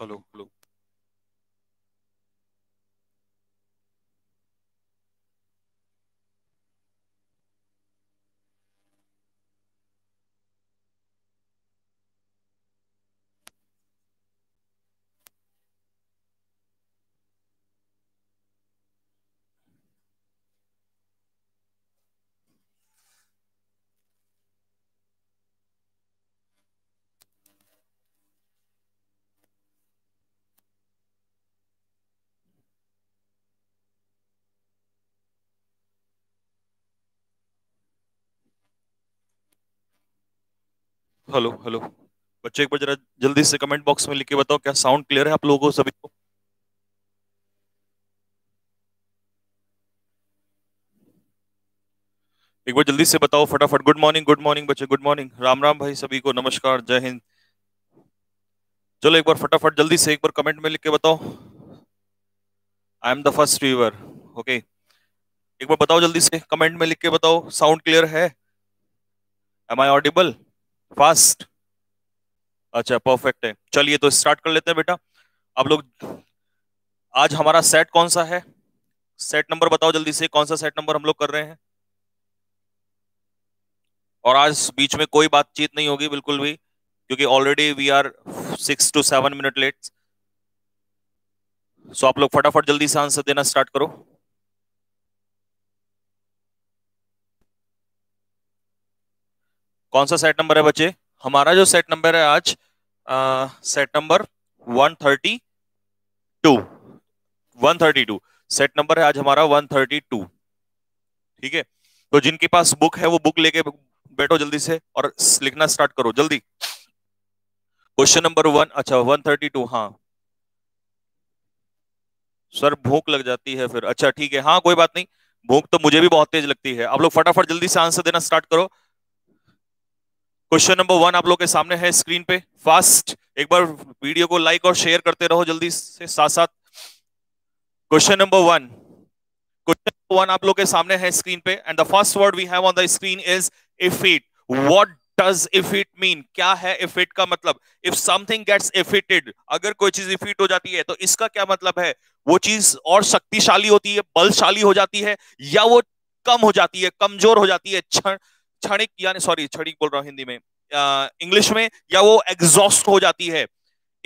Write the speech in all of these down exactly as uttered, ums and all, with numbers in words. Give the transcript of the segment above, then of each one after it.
follow clue. Hello hello बच्चे, एक बार जरा जल्दी से कमेंट बॉक्स में लिख के बताओ क्या साउंड क्लियर है आप लोगों को सभी को? एक बार जल्दी से बताओ फटाफट। गुड मॉर्निंग, गुड मॉर्निंग बच्चे, गुड मॉर्निंग, राम राम भाई सभी को, नमस्कार, जय हिंद। चलो एक बार फटाफट जल्दी से एक बार कमेंट में लिख के बताओ। I am the first viewer, okay. एक बार बताओ जल्दी से कमेंट में लिख के बताओ, साउंड क्लियर है? Am I audible? फास्ट, अच्छा परफेक्ट है। चलिए तो स्टार्ट कर लेते हैं बेटा। आप लोग, आज हमारा सेट कौन सा है? सेट नंबर बताओ जल्दी से, कौन सा सेट नंबर हम लोग कर रहे हैं? और आज बीच में कोई बातचीत नहीं होगी बिल्कुल भी, क्योंकि already we are six two seven minute late. So आप लोग फटाफट जल्दी से आंसर देना स्टार्ट करो। कौन सा सेट नंबर है बच्चे? हमारा जो सेट नंबर है आज आ, set number one thirty two, set number है आज हमारा वन थर्टी टू, ठीक है। तो जिनके पास बुक है वो बुक लेके बैठो जल्दी से और लिखना स्टार्ट करो जल्दी। क्वेश्चन नंबर वन, अच्छा वन थर्टी टू, हाँ सर भूख लग जाती है फिर, अच्छा ठीक है, हाँ कोई बात नहीं, भूख तो मुझे भी बहुत तेज लगती है। आप लोग फटाफट जल्दी से आंसर देना स्टार्ट करो। क्वेश्चन नंबर वन आप लोग के सामने है स्क्रीन पे, फास्ट एक बार वीडियो को लाइक और शेयर करते रहो जल्दी से साथ साथ। Question number one, question number one आप लोग के सामने है स्क्रीन पे, and the first word we have on the screen is if it. What does if it mean? क्या है इफ इट का मतलब? इफ समथिंग गेट्स इफिटेड, अगर कोई चीज इफिट हो जाती है तो इसका क्या मतलब है? वो चीज और शक्तिशाली होती है, बलशाली हो जाती है, या वो कम हो जाती है, कमजोर हो जाती है, क्षण क्षणिक यानी सॉरी क्षणिक बोल रहा हूं हिंदी में, इंग्लिश में, या वो एग्जॉस्ट हो जाती है।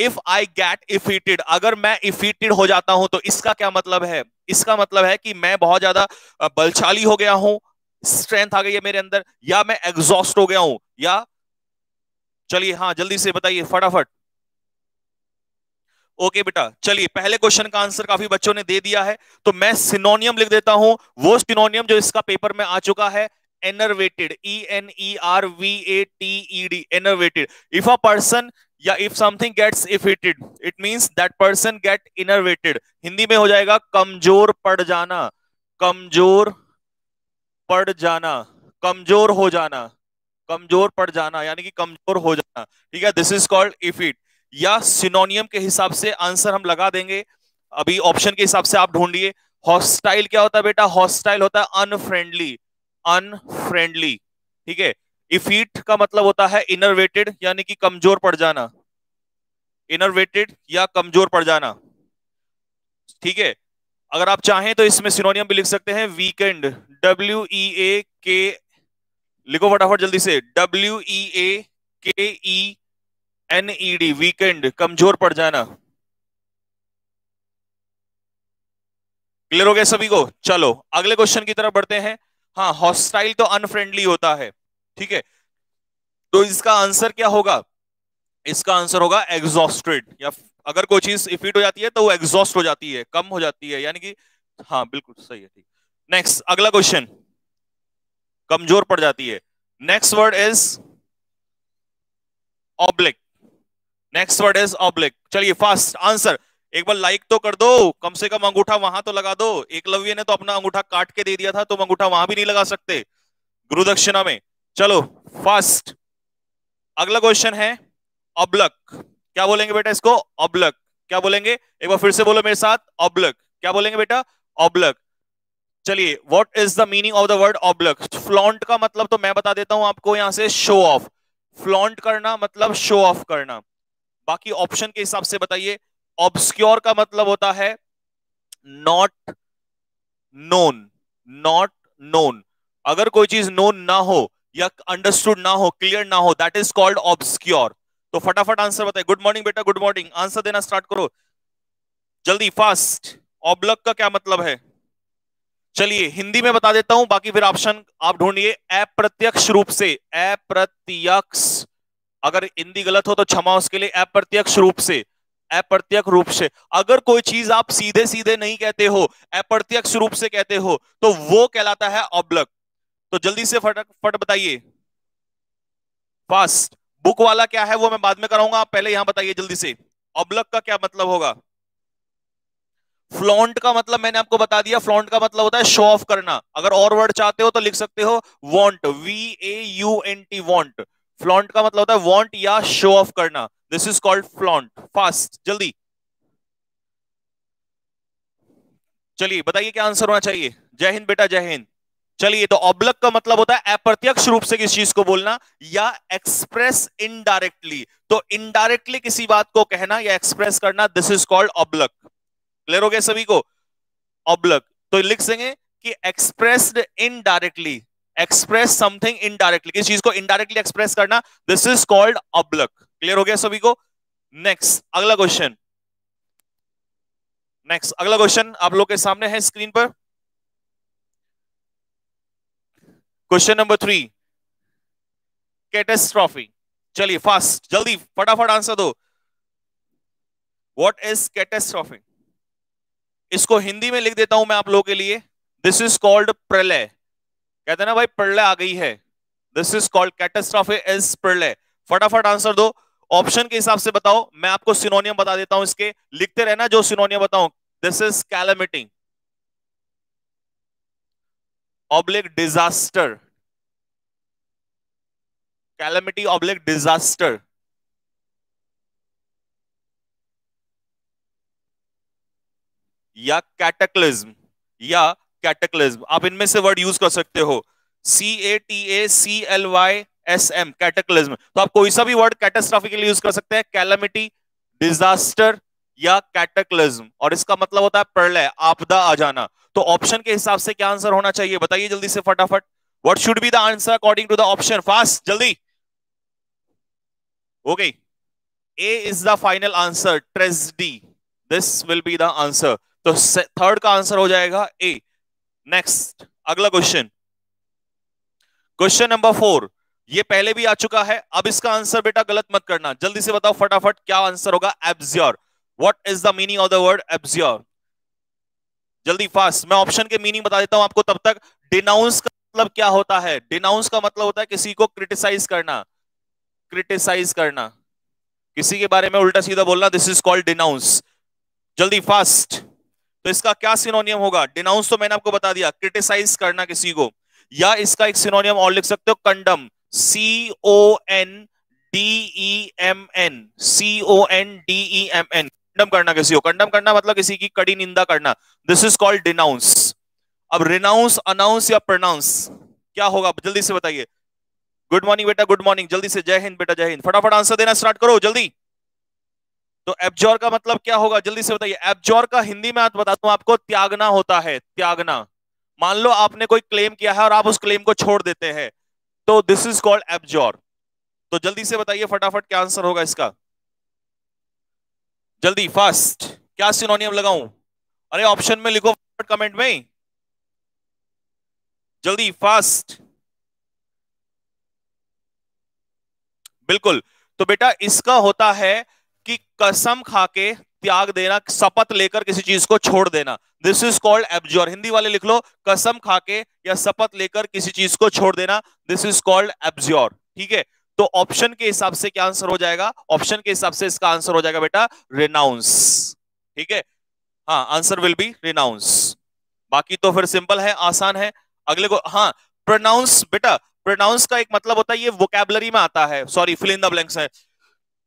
इफ आई गेट इफिटेड, अगर मैं इफिटेड हो जाता हूं तो इसका क्या मतलब है? इसका मतलब है कि मैं बहुत ज्यादा बलशाली हो गया हूं, स्ट्रेंथ आ गई है मेरे अंदर, या मैं एग्जॉस्ट हो गया हूं, या चलिए हाँ जल्दी से बताइए फटाफट। ओके okay, बेटा चलिए पहले क्वेश्चन का आंसर काफी बच्चों ने दे दिया है, तो मैं सिनोनियम लिख देता हूं, वो सिनोनियम जो इसका पेपर में आ चुका है, enervated, e n e r v a t e d, enervated. If a person या if something gets irritated, it means that person get enervated. Hindi में हो जाएगा कमजोर पड़ जाना, कमजोर पड़ जाना, कमजोर हो जाना, कमजोर पड़ जाना यानी कि कमजोर हो जाना, ठीक है। दिस इज कॉल्ड इफिट, या सिनोनियम के हिसाब से आंसर हम लगा देंगे, अभी ऑप्शन के हिसाब से आप ढूंढिए। हॉस्टाइल क्या होता है बेटा? हॉस्टाइल होता है अनफ्रेंडली, अनफ्रेंडली, ठीक है। इफिट का मतलब होता है इनर्वेटेड यानी कि कमजोर पड़ जाना, इनर्वेटेड या कमजोर पड़ जाना, ठीक है। अगर आप चाहें तो इसमें सिनोनियम भी लिख सकते हैं, वीकेंड, डब्ल्यू ई ए के, लिखो फटाफट जल्दी से, W E A K E N E D, weakened, कमजोर पड़ जाना। क्लियर हो गया सभी को? चलो अगले क्वेश्चन की तरफ बढ़ते हैं। हाँ हॉस्टाइल तो अनफ्रेंडली होता है, ठीक है, तो इसका आंसर क्या होगा? इसका आंसर होगा एग्जॉस्टेड, या अगर कोई चीज इफिट हो जाती है तो वो एग्जॉस्ट हो जाती है, कम हो जाती है, यानी कि हाँ बिल्कुल सही है, ठीक। नेक्स्ट अगला क्वेश्चन, कमजोर पड़ जाती है। Next word is oblique, next word is oblique. चलिए फास्ट आंसर, एक बार लाइक तो कर दो, कम से कम अंगूठा वहां तो लगा दो। एकलव्य ने तो अपना अंगूठा काट के दे दिया था, तुम तो अंगूठा वहां भी नहीं लगा सकते गुरु दक्षिणा में। चलो फास्ट, अगला क्वेश्चन है ऑब्लक। क्या बोलेंगे बेटा इसको? ऑब्लक क्या बोलेंगे? एक बार फिर से बोलो मेरे साथ, ऑब्लक क्या बोलेंगे बेटा? ऑब्लक। चलिए what is the meaning of the word oblique? Flaunt का मतलब तो मैं बता देता हूं आपको, यहां से शो ऑफ, फ्लॉन्ट करना मतलब शो ऑफ करना, बाकी ऑप्शन के हिसाब से बताइए। ऑब्सक्योर का मतलब होता है नॉट नोन, नॉट नोन। अगर कोई चीज नोन ना हो या अंडरस्टूड ना हो, क्लियर ना हो, दैट इज कॉल्ड ऑब्सक्योर। तो फटाफट आंसर बताइए। गुड मॉर्निंग बेटा, गुड मॉर्निंग। आंसर देना स्टार्ट करो जल्दी, फास्ट। ऑब्लक का क्या मतलब है? चलिए हिंदी में बता देता हूं, बाकी फिर ऑप्शन आप ढूंढिए। अप्रत्यक्ष रूप से, अप्रत्यक्ष, अगर हिंदी गलत हो तो क्षमा उसके लिए। अप्रत्यक्ष रूप से, अप्रत्यक्ष रूप से, अगर कोई चीज आप सीधे सीधे नहीं कहते हो, अप्रत्यक्ष रूप से कहते हो, तो वो कहलाता है ऑब्लक। तो जल्दी से फटाफट बताइए, फास्ट। बुक वाला क्या है वो मैं बाद में कराऊंगा, आप पहले यहां बताइए जल्दी से। ऑब्लक का क्या मतलब होगा? फ्लॉन्ट का मतलब मैंने आपको बता दिया, फ्लॉन्ट का मतलब होता है शो ऑफ करना। अगर और वर्ड चाहते हो तो लिख सकते हो vaunt, V A U N T, vaunt. Flaunt का मतलब होता है वॉन्ट या शो ऑफ करना। This is called flaunt. Fast जल्दी, चलिए बताइए क्या आंसर होना चाहिए। जय हिंद बेटा, जय हिंद। चलिए, तो ऑब्लक का मतलब होता है अप्रत्यक्ष रूप से किसी चीज को बोलना या एक्सप्रेस इनडायरेक्टली। तो इनडायरेक्टली किसी बात को कहना या एक्सप्रेस करना, this is called oblique. Clear हो गया सभी को? ऑब्लक तो लिख देंगे कि expressed indirectly, express something indirectly, किसी चीज को इनडायरेक्टली एक्सप्रेस करना, this is called oblique. Clear हो गया सभी को? नेक्स्ट, अगला क्वेश्चन। नेक्स्ट अगला क्वेश्चन आप लोग के सामने है स्क्रीन पर, क्वेश्चन नंबर थ्री, कैटेस्ट्रॉफी। चलिए फास्ट जल्दी फटाफट आंसर दो। What is catastrophe? इसको हिंदी में लिख देता हूं मैं आप लोगों के लिए, दिस इज कॉल्ड प्रलय। कहते हैं ना भाई प्रलय आ गई है, this is called catastrophe is प्रलय। फटाफट आंसर दो, ऑप्शन के हिसाब से बताओ। मैं आपको सिनोनियम बता देता हूं, इसके लिखते रहना जो सिनोनियम बताऊं। This is calamity, oblique disaster, calamity oblique disaster. या कैटक्लिज्म, या कैटक्लिज्म, आप इनमें से वर्ड यूज कर सकते हो। C A T A C L Y S M, cataclysm. तो आप कोई सा भी वर्ड कैटेस्ट्रॉफी के लिए यूज कर सकते हैं, कैलामिटी, डिजास्टर या कैटक्लिज्म। और इसका मतलब होता है प्रलय, आपदा आ जाना। तो ऑप्शन के हिसाब से क्या आंसर होना चाहिए बताइए जल्दी से फटाफट। What should be the answer according to the option? Fast जल्दी। Okay, A is the final answer, tragedy. This will be the answer. तो थर्ड का आंसर हो जाएगा ए। नेक्स्ट अगला क्वेश्चन, क्वेश्चन नंबर फोर। ये पहले भी आ चुका है, अब इसका आंसर बेटा गलत मत करना, जल्दी से बताओ फटाफट क्या आंसर होगा। Abjure, what is the meaning of the word abjure? जल्दी फास्ट। मैं ऑप्शन के मीनिंग बता देता हूं आपको तब तक। डिनाउंस का मतलब क्या होता है? डिनाउंस का मतलब होता है किसी को क्रिटिसाइज करना, क्रिटिसाइज करना, किसी के बारे में उल्टा सीधा बोलना, दिस इज कॉल्ड डिनाउंस। जल्दी फास्ट। तो इसका क्या सिनोनियम होगा? डिनाउंस तो मैंने आपको बता दिया, क्रिटिसाइज करना किसी को। या इसका एक सिनोनियम और लिख सकते हो, condemn, C O N D E M N, C O N D E M N, condemn करना किसी को। कंडम करना मतलब किसी की कड़ी निंदा करना, दिस इज कॉल्ड डिनाउंस। अब रिनाउंस, अनाउंस या प्रोनाउंस क्या होगा जल्दी से बताइए। गुड मॉर्निंग बेटा, गुड मॉर्निंग। जल्दी से जय हिंद बेटा, जय हिंद। फटाफट आंसर देना स्टार्ट करो जल्दी। तो एब्जॉर का मतलब क्या होगा जल्दी से बताइए। एब्जॉर का हिंदी में आप बताता हूं आपको, त्यागना होता है, त्यागना। मान लो आपने कोई क्लेम किया है और आप उस क्लेम को छोड़ देते हैं, तो दिस इज कॉल्ड एब्जॉर। तो जल्दी से बताइए फटाफट क्या आंसर होगा इसका, जल्दी फास्ट। क्या सिनोनियम लगाऊं? अरे ऑप्शन में लिखो कमेंट में जल्दी फास्ट। बिल्कुल, तो बेटा इसका होता है कि कसम खा के त्याग देना, शपथ लेकर किसी चीज को छोड़ देना, this is called abjure. Hindi वाले लिख लो, कसम खा के या शपथ लेकर किसी चीज को छोड़ देना, दिस इज कॉल्ड एब्जॉर। ठीक है, तो ऑप्शन के हिसाब से क्या आंसर हो जाएगा? ऑप्शन के हिसाब से इसका आंसर हो जाएगा बेटा रिनाउंस। ठीक है, हाँ आंसर विल बी रिनाउंस। बाकी तो फिर सिंपल है, आसान है। अगले को, हाँ प्रोनाउंस बेटा, प्रोनाउंस का एक मतलब होता है, ये वोकैबुलरी में आता है, sorry fill in the blanks है।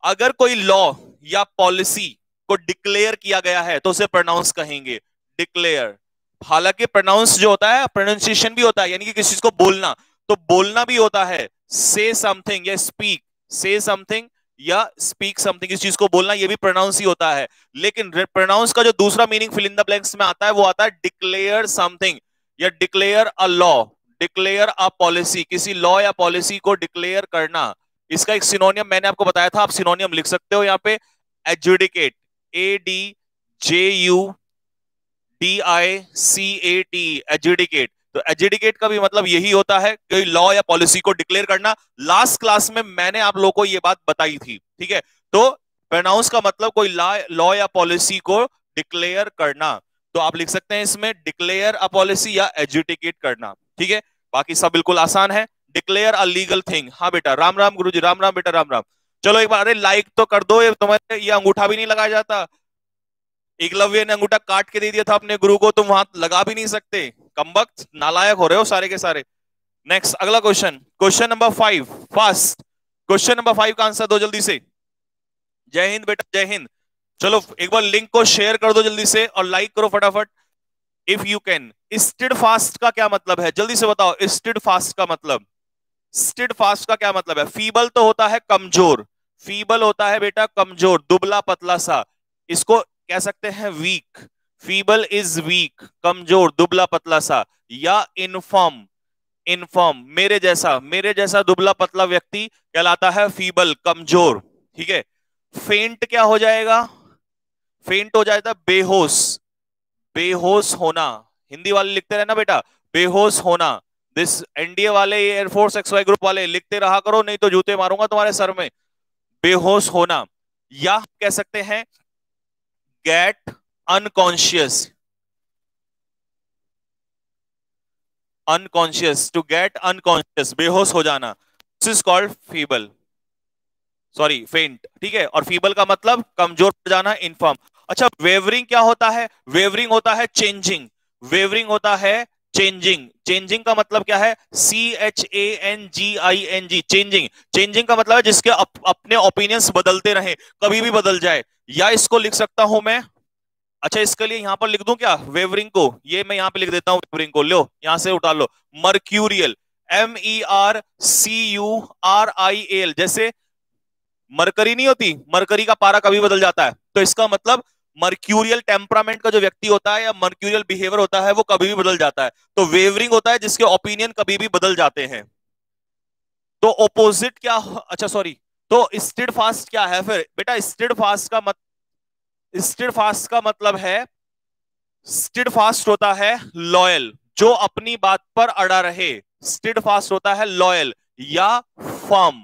अगर कोई लॉ या पॉलिसी को डिक्लेयर किया गया है तो उसे प्रोनाउंस कहेंगे, डिक्लेयर। हालांकि प्रोनाउंस जो होता है प्रोनाउंसिएशन भी होता है, यानी कि किसी चीज को बोलना, तो बोलना भी होता है, से समथिंग या स्पीक, से समथिंग या स्पीक समथिंग, इस चीज को बोलना, ये भी प्रोनाउंस ही होता है। लेकिन प्रोनाउंस का जो दूसरा meaning fill in the blanks में आता है वो आता है डिक्लेयर समथिंग या declare a law, declare a policy, किसी लॉ या पॉलिसी को डिक्लेयर करना। इसका एक सिनोनियम मैंने आपको बताया था, आप सिनोनियम लिख सकते हो यहाँ पे, adjudicate, A D J U D I C A T, adjudicate. तो एडजुडिकेट का भी मतलब यही होता है कि लॉ या पॉलिसी को डिक्लेयर करना। लास्ट क्लास में मैंने आप लोगों को ये बात बताई थी, ठीक है। तो प्रोनाउंस का मतलब कोई लॉ या पॉलिसी को डिक्लेयर करना, तो आप लिख सकते हैं इसमें डिक्लेयर अ पॉलिसी या एडजुडिकेट करना, ठीक है। बाकी सब बिल्कुल आसान है। डिक्लेयर अ लीगल थिंग, हाँ बेटा, राम राम गुरुजी, राम राम बेटा, राम राम। चलो एक बार, अरे लाइक तो कर दो, ये तुम्हारे ये अंगूठा भी नहीं लगाया जाता। एकलव्य ने अंगूठा काट के दे दिया था अपने गुरु को, तुम वहां लगा भी नहीं सकते, कमबख्त, नालायक हो रहे हो सारे के सारे। नेक्स्ट, अगला question, question number five, fast. Question number five का आंसर दो जल्दी से। जय हिंद बेटा, जय हिंद। चलो एक बार लिंक को शेयर कर दो जल्दी से और लाइक करो फटाफट इफ यू कैन। स्टिडफास्ट का क्या मतलब है, जल्दी से बताओ। स्टिडफास्ट का मतलब, स्टिडफास्ट का क्या मतलब है? फीबल तो होता है कमजोर, फीबल होता है बेटा कमजोर, दुबला पतला सा, इसको कह सकते हैं वीक। फीबल इज वीक, कमजोर, दुबला पतला सा। या इनफॉर्म, इनफॉर्म, मेरे जैसा, मेरे जैसा दुबला पतला व्यक्ति कहलाता है फीबल, कमजोर, ठीक है। फेंट क्या हो जाएगा? फेंट हो जाएगा बेहोश, बेहोश होना। हिंदी वाले लिखते रहना बेटा, बेहोश होना। दिस एनडीए वाले, एयरफोर्स एक्सवाई ग्रुप वाले, लिखते रहा करो, नहीं तो जूते मारूंगा तुम्हारे सर में। बेहोश होना, या कह सकते हैं get unconscious, unconscious, to get unconscious, बेहोश हो जाना। This is called feeble, sorry faint, ठीक है। और फीबल का मतलब कमजोर हो जाना, इनफॉर्म। अच्छा, वेवरिंग क्या होता है? वेवरिंग होता है चेंजिंग, वेवरिंग होता है चेंजिंग। चेंजिंग का मतलब क्या है? C H A N G I N G, changing. Changing का मतलब है जिसके अप, अपने ओपिनियंस बदलते रहे, कभी भी बदल जाए। या इसको लिख सकता हूं मैं, अच्छा इसके लिए यहां पर लिख दूं क्या वेवरिंग को? ये मैं यहां पे लिख देता हूं वेवरिंग को, लो यहां से उठा लो। Mercurial, M E R C U R I L, जैसे मरकरी नहीं होती, मरकरी का पारा कभी बदल जाता है, तो इसका मतलब मर्क्यूरियल टेम्परामेंट का जो व्यक्ति होता है या मर्क्यूरियल बिहेवियर होता है वो कभी भी बदल जाता है। तो वेवरिंग होता है जिसके ओपिनियन कभी भी बदल जाते हैं। तो ओपोजिट क्या, अच्छा सॉरी, तो स्टिडफास्ट क्या है फिर बेटा? स्टिडफास्ट का मत स्टिडफास्ट का मतलब है, स्टिडफास्ट होता है लॉयल, जो अपनी बात पर अड़ा रहे। स्टिडफास्ट होता है लॉयल। या firm,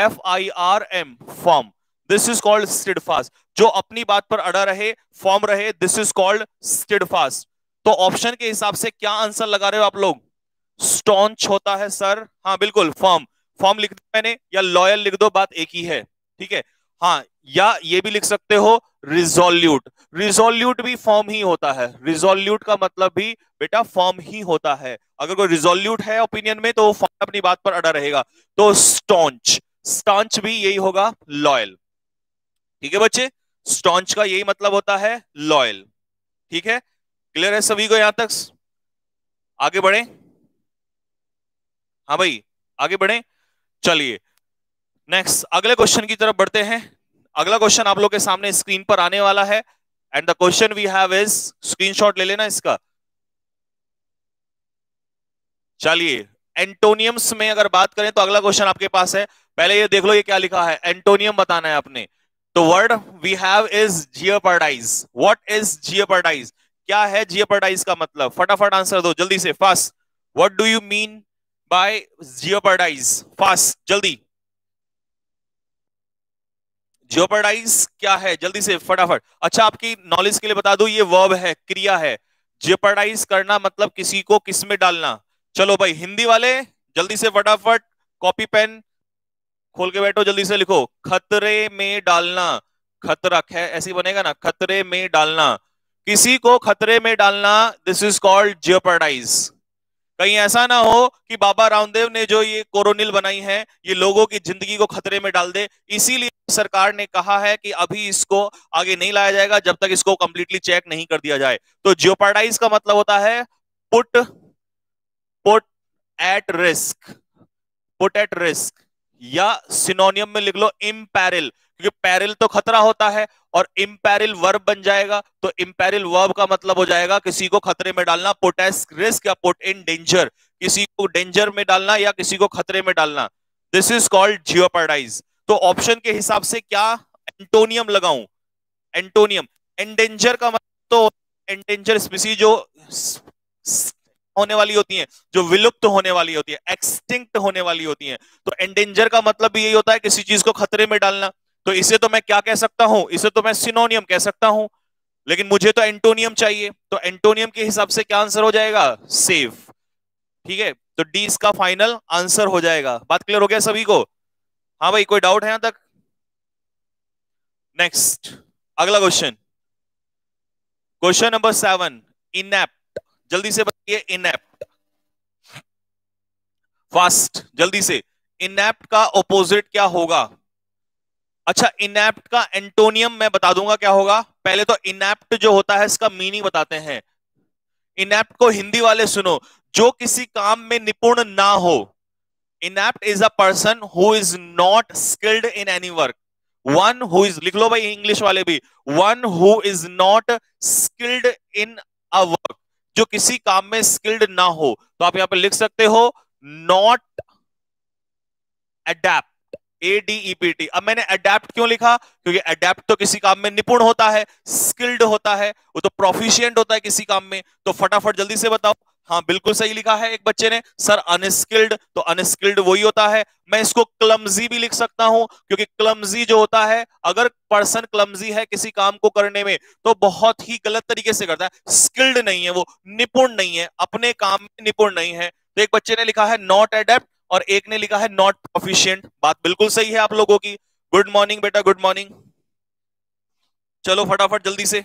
F I R M, firm, this is called steadfast, जो अपनी बात पर अड़ा रहे, फॉर्म रहे, दिस इज कॉल्ड स्टिडफास्ट। तो ऑप्शन के हिसाब से क्या आंसर लगा रहे हो आप लोग? स्टॉन्च होता है सर, हाँ बिल्कुल, फॉर्म, फॉर्म लिख दिया मैंने, या लॉयल लिख दो, बात एक ही है, ठीक है। हाँ, या ये भी लिख सकते हो रिजोल्यूट, रिजोल्यूट भी फॉर्म ही होता है। रिजोल्यूट का मतलब भी बेटा फॉर्म ही होता है, अगर कोई रिजोल्यूट है ओपिनियन में तो वो फॉर्म, अपनी बात पर अड़ा रहेगा। तो स्टॉन्च, स्टॉन्च भी यही होगा, लॉयल, ठीक है बच्चे। स्टॉन्च का यही मतलब होता है, लॉयल, ठीक है। क्लियर है सभी को यहां तक? आगे बढ़े, हाँ भाई आगे बढ़े। चलिए नेक्स्ट, अगले क्वेश्चन की तरफ बढ़ते हैं। अगला क्वेश्चन आप लोग के सामने स्क्रीन पर आने वाला है and the question we have is, screenshot ले लेना इसका। चलिए, एंटोनियम्स में अगर बात करें तो अगला क्वेश्चन आपके पास है। पहले ये देख लो ये क्या लिखा है, एंटोनियम बताना है आपने। तो word we have is jeopardize. What is jeopardize? क्या है जियोपर्डाइज का मतलब? फटाफट आंसर दो जल्दी से, fast. What do you mean by jeopardize? Fast जल्दी, जियोपर्डाइज क्या है जल्दी से फटाफट। अच्छा, आपकी नॉलेज के लिए बता दूं, ये वर्ब है, क्रिया है। जियोपर्डाइज करना मतलब किसी को किस में डालना। चलो भाई हिंदी वाले जल्दी से फटाफट कॉपी पेन खोल के बैठो, जल्दी से लिखो, खतरे में डालना, खतरा, है ऐसी बनेगा ना, खतरे में डालना, किसी को खतरे में डालना, दिस इज कॉल्ड जियोपर्डाइज। कहीं ऐसा ना हो कि बाबा रामदेव ने जो ये कोरोनिल बनाई है ये लोगों की जिंदगी को खतरे में डाल दे, इसीलिए सरकार ने कहा है कि अभी इसको आगे नहीं लाया जाएगा जब तक इसको कंप्लीटली चेक नहीं कर दिया जाए। तो जियोपर्डाइज का मतलब होता है put, put at risk, put at risk, या सिनोनियम में लिख लो इम्पैरिल, क्योंकि पैरिल तो खतरा होता है और इम्पैरिल वर्ब बन जाएगा, तो इम्पैरिल वर्ब का मतलब हो जाएगा किसी को खतरे में डालना, पुट एट रिस्क या पुट इन डेंजर, किसी को डेंजर में डालना या किसी को खतरे में डालना, दिस इज कॉल्ड जियोपार्डाइज। तो ऑप्शन के हिसाब से क्या एंटोनियम लगाऊं, एंटोनियम, एंडेंजर का मतलब तो एंडेंजर स्पीसीज जो होने वाली होती है, जो विलुप्त होने वाली होती है, एक्सटिंक्ट होने वाली होती है, तो एंडेंजर का मतलब भी यही होता है किसी चीज को खतरे में डालना, तो इसे तो मैं क्या कह सकता हूं, इसे तो मैं सिनोनियम कह सकता हूं, लेकिन मुझे तो एंटोनियम चाहिए, तो एंटोनियम के हिसाब से क्या आंसर हो जाएगा, सेव। ठीक है, तो डी इसका फाइनल आंसर हो जाएगा। बात क्लियर हो गया सभी को? हाँ भाई, कोई डाउट है यहां तक? नेक्स्ट, अगला question, question number seven, inept, जल्दी से बताइए इनएप्ट, फास्ट जल्दी से, इनएप्ट का ऑपोजिट क्या होगा? अच्छा, इनएप्ट का एंटोनियम मैं बता दूंगा क्या होगा, पहले तो इनएप्ट जो होता है इसका मीनिंग बताते हैं। इनएप्ट को हिंदी वाले सुनो, जो किसी काम में निपुण ना हो। Inept is a person who is not skilled in any work, one who is, लिख लो भाई इंग्लिश वाले भी, one who is not skilled in a work, जो किसी काम में स्किल्ड ना हो, तो आप यहां पे लिख सकते हो not adept, A D E P T. अब मैंने अडेप्ट क्यों लिखा, क्योंकि अडेप्ट तो किसी काम में निपुण होता है, स्किल्ड होता है, वो तो प्रोफिशिएंट होता है किसी काम में, तो फटाफट जल्दी से बताओ। हाँ बिल्कुल सही लिखा है एक बच्चे ने, सर अनस्किल्ड, तो अनस्किल्ड वही होता है। मैं इसको क्लमजी भी लिख सकता हूं, क्योंकि क्लमजी जो होता है, अगर पर्सन क्लमजी है किसी काम को करने में तो बहुत ही गलत तरीके से करता है, स्किल्ड नहीं है, वो निपुण नहीं है, अपने काम में निपुण नहीं है। तो एक बच्चे ने लिखा है नॉट अडेप्ट और एक ने लिखा है नॉट प्रोफिशिएंट। बात बिल्कुल सही है आप लोगों की। गुड मॉर्निंग बेटा, गुड मॉर्निंग। चलो फटाफट जल्दी से,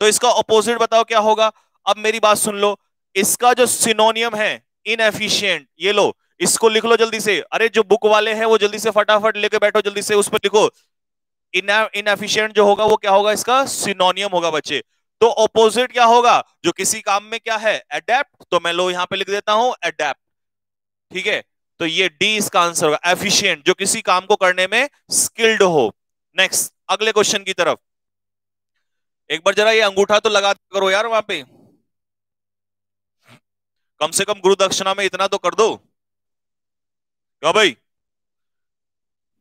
तो इसका ऑपोजिट बताओ क्या होगा। अब मेरी बात सुन लो, इसका जो सिनोनियम है इनएफिशिएंट, ये लो इसको लिख लो जल्दी से। अरे जो बुक वाले हैं वो जल्दी से फटाफट लेके बैठो, जल्दी से उस पर लिखो। इनएफिशिएंट जो होगा वो क्या होगा, इसका सिनोनियम होगा बच्चे। तो ऑपोजिट क्या होगा, जो किसी काम में क्या है अडेप्ट, तो मैं लो यहां पे लिख देता हूं अडेप्ट। ठीक है, तो ये डी इसका आंसर होगा, एफिशिएंट, जो किसी काम को करने में स्किल्ड हो। नेक्स्ट, अगले क्वेश्चन की तरफ। एक बार जरा ये अंगूठा तो लगा करो यार वहां पे, कम से कम गुरु दक्षिणा में इतना तो कर दो क्या भाई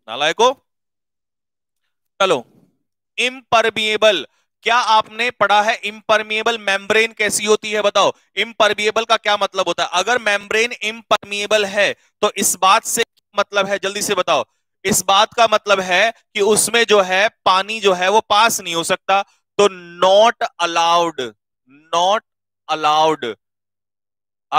नालायको। चलो, इम्परमिएबल, क्या आपने पढ़ा है इम्परमिएबल मेम्ब्रेन कैसी होती है? बताओ इम्परमिएबल का क्या मतलब होता है। अगर मेम्ब्रेन इम्परमिएबल है तो इस बात से मतलब है, जल्दी से बताओ। इस बात का मतलब है कि उसमें जो है पानी जो है वो पास नहीं हो सकता, तो नॉट अलाउड, नॉट अलाउड।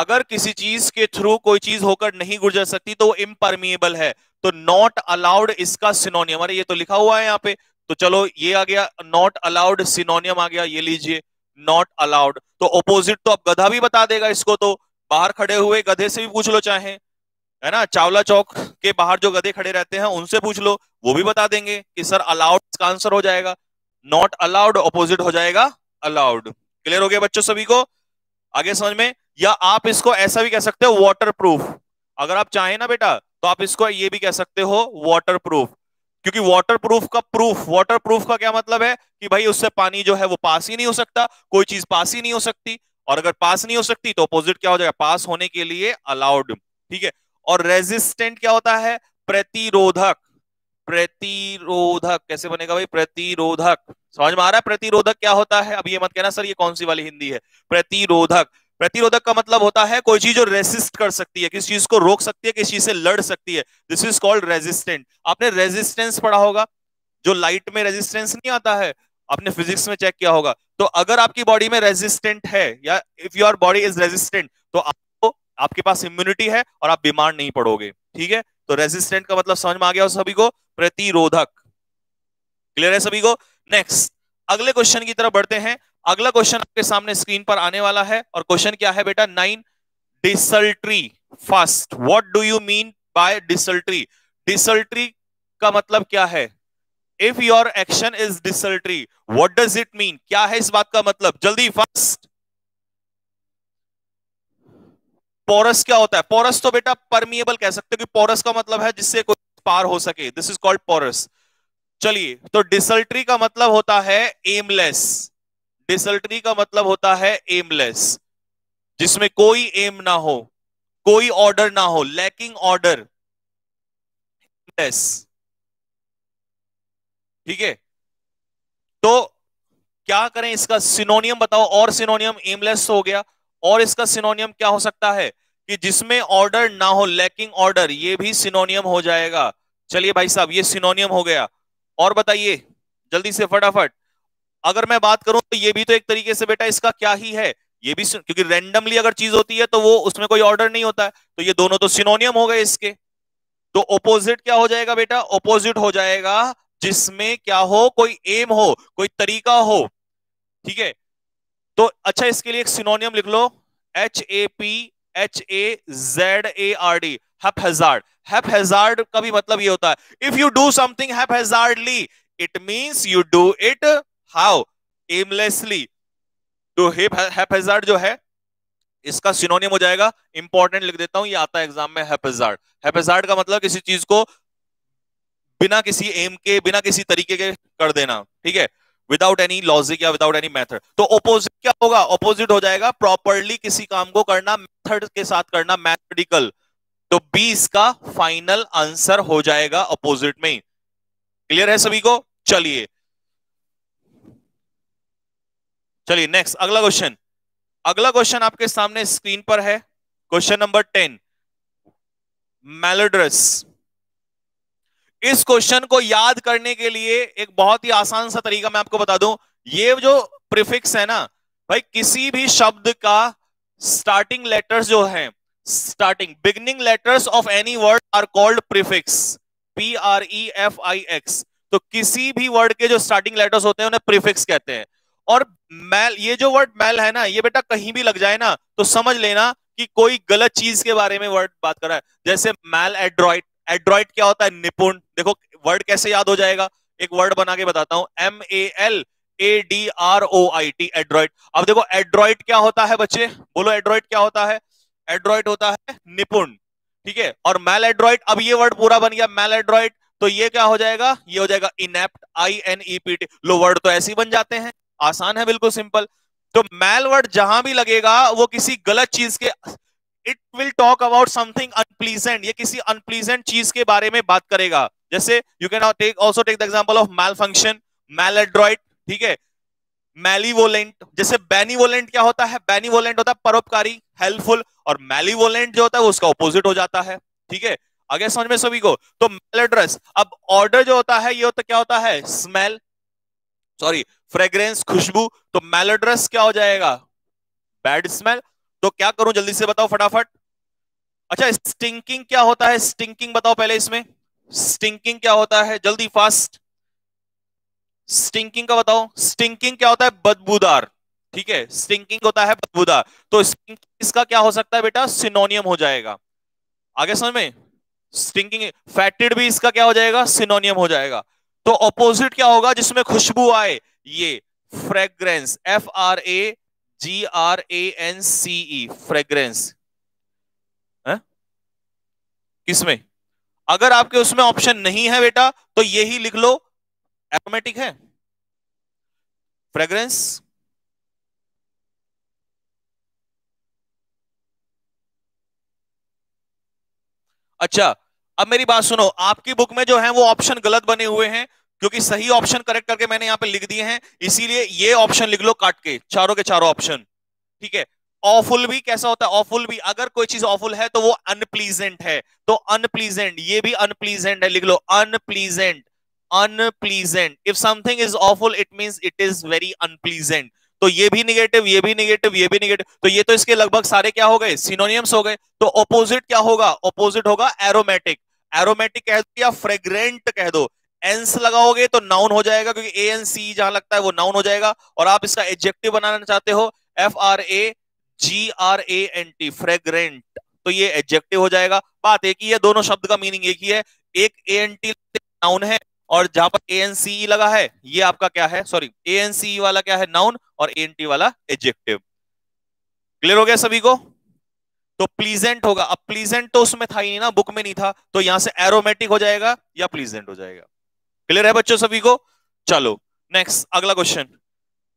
अगर किसी चीज के थ्रू कोई चीज होकर नहीं गुजर सकती तो वो इम्परमिएबल है, तो नॉट अलाउड इसका सिनोनियम। अरे ये तो लिखा हुआ है यहाँ पे, तो चलो ये आ गया नॉट अलाउड, सिनोनियम आ गया, ये लीजिए नॉट अलाउड। तो ऑपोजिट तो अब गधा भी बता देगा इसको, तो बाहर खड़े हुए गधे से भी पूछ लो, चाहे है ना चावला चौक के बाहर जो गधे खड़े रहते हैं उनसे पूछ लो, वो भी बता देंगे कि सर अलाउड का आंसर हो जाएगा। नॉट अलाउड ऑपोजिट हो जाएगा अलाउड। क्लियर हो गया बच्चों सभी को, आगे समझ में? या आप इसको ऐसा भी कह सकते हो वाटर प्रूफ, अगर आप चाहें ना बेटा तो आप इसको ये भी कह सकते हो वाटर प्रूफ, क्योंकि वाटरप्रूफ का प्रूफ, वाटरप्रूफ का क्या मतलब है कि भाई उससे पानी जो है वो पास ही नहीं हो सकता, कोई चीज पास ही नहीं हो सकती, और अगर पास नहीं हो सकती तो अपोजिट क्या हो जाएगा, पास होने के लिए अलाउड। ठीक है, और रेजिस्टेंट क्या होता है, प्रतिरोधक, प्रतिरोधक कैसे बनेगा भाई, प्रतिरोधक, समझ में आ रहा है प्रतिरोधक क्या होता है? अब ये मत कहना सर ये कौन सी वाली हिंदी है, प्रतिरोधक। प्रतिरोधक का मतलब होता है कोई चीज जो रेसिस्ट कर सकती है, किस चीज को रोक सकती है, किस चीज से लड़ सकती है, दिस इज कॉल्ड रेजिस्टेंट। आपने रेजिस्टेंस पढ़ा होगा, जो लाइट में रेजिस्टेंस नहीं आता है, आपने फिजिक्स में चेक किया होगा। तो अगर आपकी बॉडी में रेजिस्टेंट है, या if your body is resistant, तो आपको, आपके पास इम्यूनिटी है और आप बीमार नहीं पड़ोगे। ठीक है, तो रेजिस्टेंट का मतलब समझ में आ गया सभी को, प्रतिरोधक। क्लियर है सभी को? नेक्स्ट, अगले क्वेश्चन की तरफ बढ़ते हैं। अगला क्वेश्चन आपके सामने स्क्रीन पर आने वाला है, और क्वेश्चन क्या है बेटा, nine, desultory fast. What do you mean by desultory? Desultory का मतलब क्या है? If your action is desultory, what does it mean? क्या है इस बात का मतलब, जल्दी फास्ट। पोरस क्या होता है? पोरस तो बेटा परमिएबल कह सकते हो, कि पोरस का मतलब है जिससे कोई पार हो सके, दिस इज कॉल्ड पोरस। चलिए, तो डिसल्ट्री का मतलब होता है एमलेस, डिसल्ट्री का मतलब होता है एमलेस, जिसमें कोई एम ना हो, कोई ऑर्डर ना हो, लैकिंग ऑर्डर, एमलेस। ठीक है, तो क्या करें, इसका सिनोनियम बताओ। और सिनोनियम एमलेस हो गया, और इसका सिनोनियम क्या हो सकता है कि जिसमें ऑर्डर ना हो, लैकिंग ऑर्डर, ये भी सिनोनियम हो जाएगा। चलिए भाई साहब, ये सिनोनियम हो गया। और बताइए जल्दी से फटाफट, अगर मैं बात करूं तो ये भी तो एक तरीके से बेटा इसका क्या ही है, ये भी, क्योंकि रैंडमली अगर चीज होती है तो वो उसमें कोई ऑर्डर नहीं होता है, तो ये दोनों तो सिनोनियम हो गए इसके। तो ऑपोजिट क्या हो जाएगा बेटा, ऑपोजिट हो जाएगा जिसमें क्या हो, कोई एम हो, कोई तरीका हो। ठीक है, तो अच्छा इसके लिए एक सिनोनियम लिख लो, H A P H A Z A R D, haphazard. Haphazard का भी मतलब ये होता है, if you do something haphazardly it means you do it how, aimlessly. तो हैपहैज़ार्ड जो है इसका सिनोनियम हो जाएगा, इंपॉर्टेंट लिख देता हूं, ये आता है एग्जाम में, हैपहैज़ार्ड। हैपहैज़ार्ड का मतलब किसी चीज को बिना किसी एम के, बिना किसी तरीके के कर देना। ठीक है, विदाउट एनी लॉजिक या विदाउट एनी मेथड। तो ऑपोजिट क्या होगा, ऑपोजिट हो जाएगा प्रॉपर्ली किसी काम को करना, मेथड के साथ करना, मैथमेटिकल। तो बी इसका फाइनल आंसर हो जाएगा ऑपोजिट में। क्लियर है सभी को? चलिए चलिए नेक्स्ट, अगला क्वेश्चन। अगला क्वेश्चन आपके सामने स्क्रीन पर है, क्वेश्चन नंबर टेन, मैलोड्रस। इस क्वेश्चन को याद करने के लिए एक बहुत ही आसान सा तरीका मैं आपको बता दूं। ये जो प्रीफिक्स है ना भाई, किसी भी शब्द का स्टार्टिंग लेटर्स जो है, starting beginning letters of any word are called prefix, P R E F I X. तो किसी भी वर्ड के जो स्टार्टिंग लेटर्स होते हैं उन्हें प्रीफिक्स कहते हैं। और मैल, ये जो वर्ड मैल है ना, ये बेटा कहीं भी लग जाए ना तो समझ लेना कि कोई गलत चीज के बारे में वर्ड बात कर रहा है। जैसे मैल एड्रॉइड, एड्रॉइड क्या होता है, निपुण। देखो वर्ड कैसे याद हो जाएगा, एक वर्ड बना के बताता हूं, M A L A D R O I T, adroit. अब देखो एड्रॉइड क्या होता है बच्चे, बोलो एड्रॉइड क्या होता है, एड्रॉइड होता है निपुण। ठीक है, और मैल एड्रॉइड, अब ये वर्ड पूरा बन गया मैल एड्रॉइड, तो ये क्या हो जाएगा, ये हो जाएगा inept, I N E P T. लो वर्ड तो ऐसे ही बन जाते हैं, आसान है, बिल्कुल सिंपल। तो मैल वर्ड जहां भी लगेगा वो किसी गलत चीज के, it will talk about something unpleasant, ये किसी अनप्लीजेंट चीज के बारे में बात करेगा। जैसे you can take also take the example of malfunction, maladroit. ठीक है, मैलीवोलेंट, जैसे बेनिवोलेंट क्या होता है, बेनिवोलेंट होता है परोपकारी, हेल्पफुल, और मैलीवोलेंट जो होता है उसका ऑपोजिट हो जाता है। ठीक है, आगे समझ में सभी को। तो मैलड्रेस, अब ऑर्डर जो होता है ये होता क्या होता है, स्मेल, सॉरी फ्रेग्रेंस, खुशबू। तो मैलड्रेस क्या हो जाएगा, बैड स्मेल। तो क्या करूं जल्दी से बताओ फटाफट। अच्छा स्टिंकिंग क्या होता है, स्टिंकिंग बताओ पहले, इसमें स्टिंकिंग क्या होता है जल्दी फास्ट, स्टिंकिंग का बताओ। स्टिंकिंग क्या होता है, बदबूदार। ठीक है, स्टिंकिंग होता है बदबूदार। तो स्टिंकिंग इसका क्या हो सकता है बेटा, सिनोनियम हो जाएगा। आगे समझ में, स्टिंकिंग फैटेड भी इसका क्या हो जाएगा, सिनोनियम हो जाएगा। तो ऑपोजिट क्या होगा, जिसमें खुशबू आए, ये fragrance, F R A G R A N C E, fragrance. किसमें, अगर आपके उसमें ऑप्शन नहीं है बेटा तो यही लिख लो, एरोमेटिक है, फ्रेग्रेंस। अच्छा अब मेरी बात सुनो, आपकी बुक में जो है वो ऑप्शन गलत बने हुए हैं, क्योंकि सही ऑप्शन करेक्ट करके मैंने यहां पे लिख दिए हैं, इसीलिए ये ऑप्शन लिख लो काट के, चारों के चारों ऑप्शन। ठीक है, ऑफुल भी कैसा होता है, ऑफुल भी अगर कोई चीज ऑफुल है तो वो अनप्लीजेंट है, तो अनप्लीजेंट, ये भी अनप्लीजेंट है, लिख लो unpleasant, unpleasant. If something is awful it means it is very unpleasant. तो ये भी निगेटिव, ये भी निगेटिव, ये भी निगेटिव, तो ये तो इसके लगभग सारे क्या हो गए, सिनोनियम्स हो गए। तो ऑपोजिट क्या होगा, ऑपोजिट होगा एरोमेटिक। एरोमेटिक कह दो या फ्रेग्रेंट कह दो, एंस लगाओगे तो नाउन हो जाएगा, क्योंकि ए एन सी जहां लगता है वो नाउन हो जाएगा। और आप इसका एडजेक्टिव बनाना चाहते हो, F R A G R A N T, fragrant, तो ये एडजेक्टिव हो जाएगा। बात एक ही है, दोनों शब्द का मीनिंग एक ही है, एक ए एन टी नाउन है और जहां पर ए एन सी ई लगा है ये आपका क्या है, सॉरी ए एन सी ई वाला क्या है, नाउन, और ए एन टी वाला एडजेक्टिव। क्लियर हो गया सभी को? तो प्लीजेंट होगा। अब प्लीजेंट तो उसमें था ही नहीं ना, बुक में नहीं था, तो यहां से एरोमेटिक हो जाएगा या प्लीजेंट हो जाएगा। क्लियर है बच्चों सभी को? चलो नेक्स्ट अगला क्वेश्चन।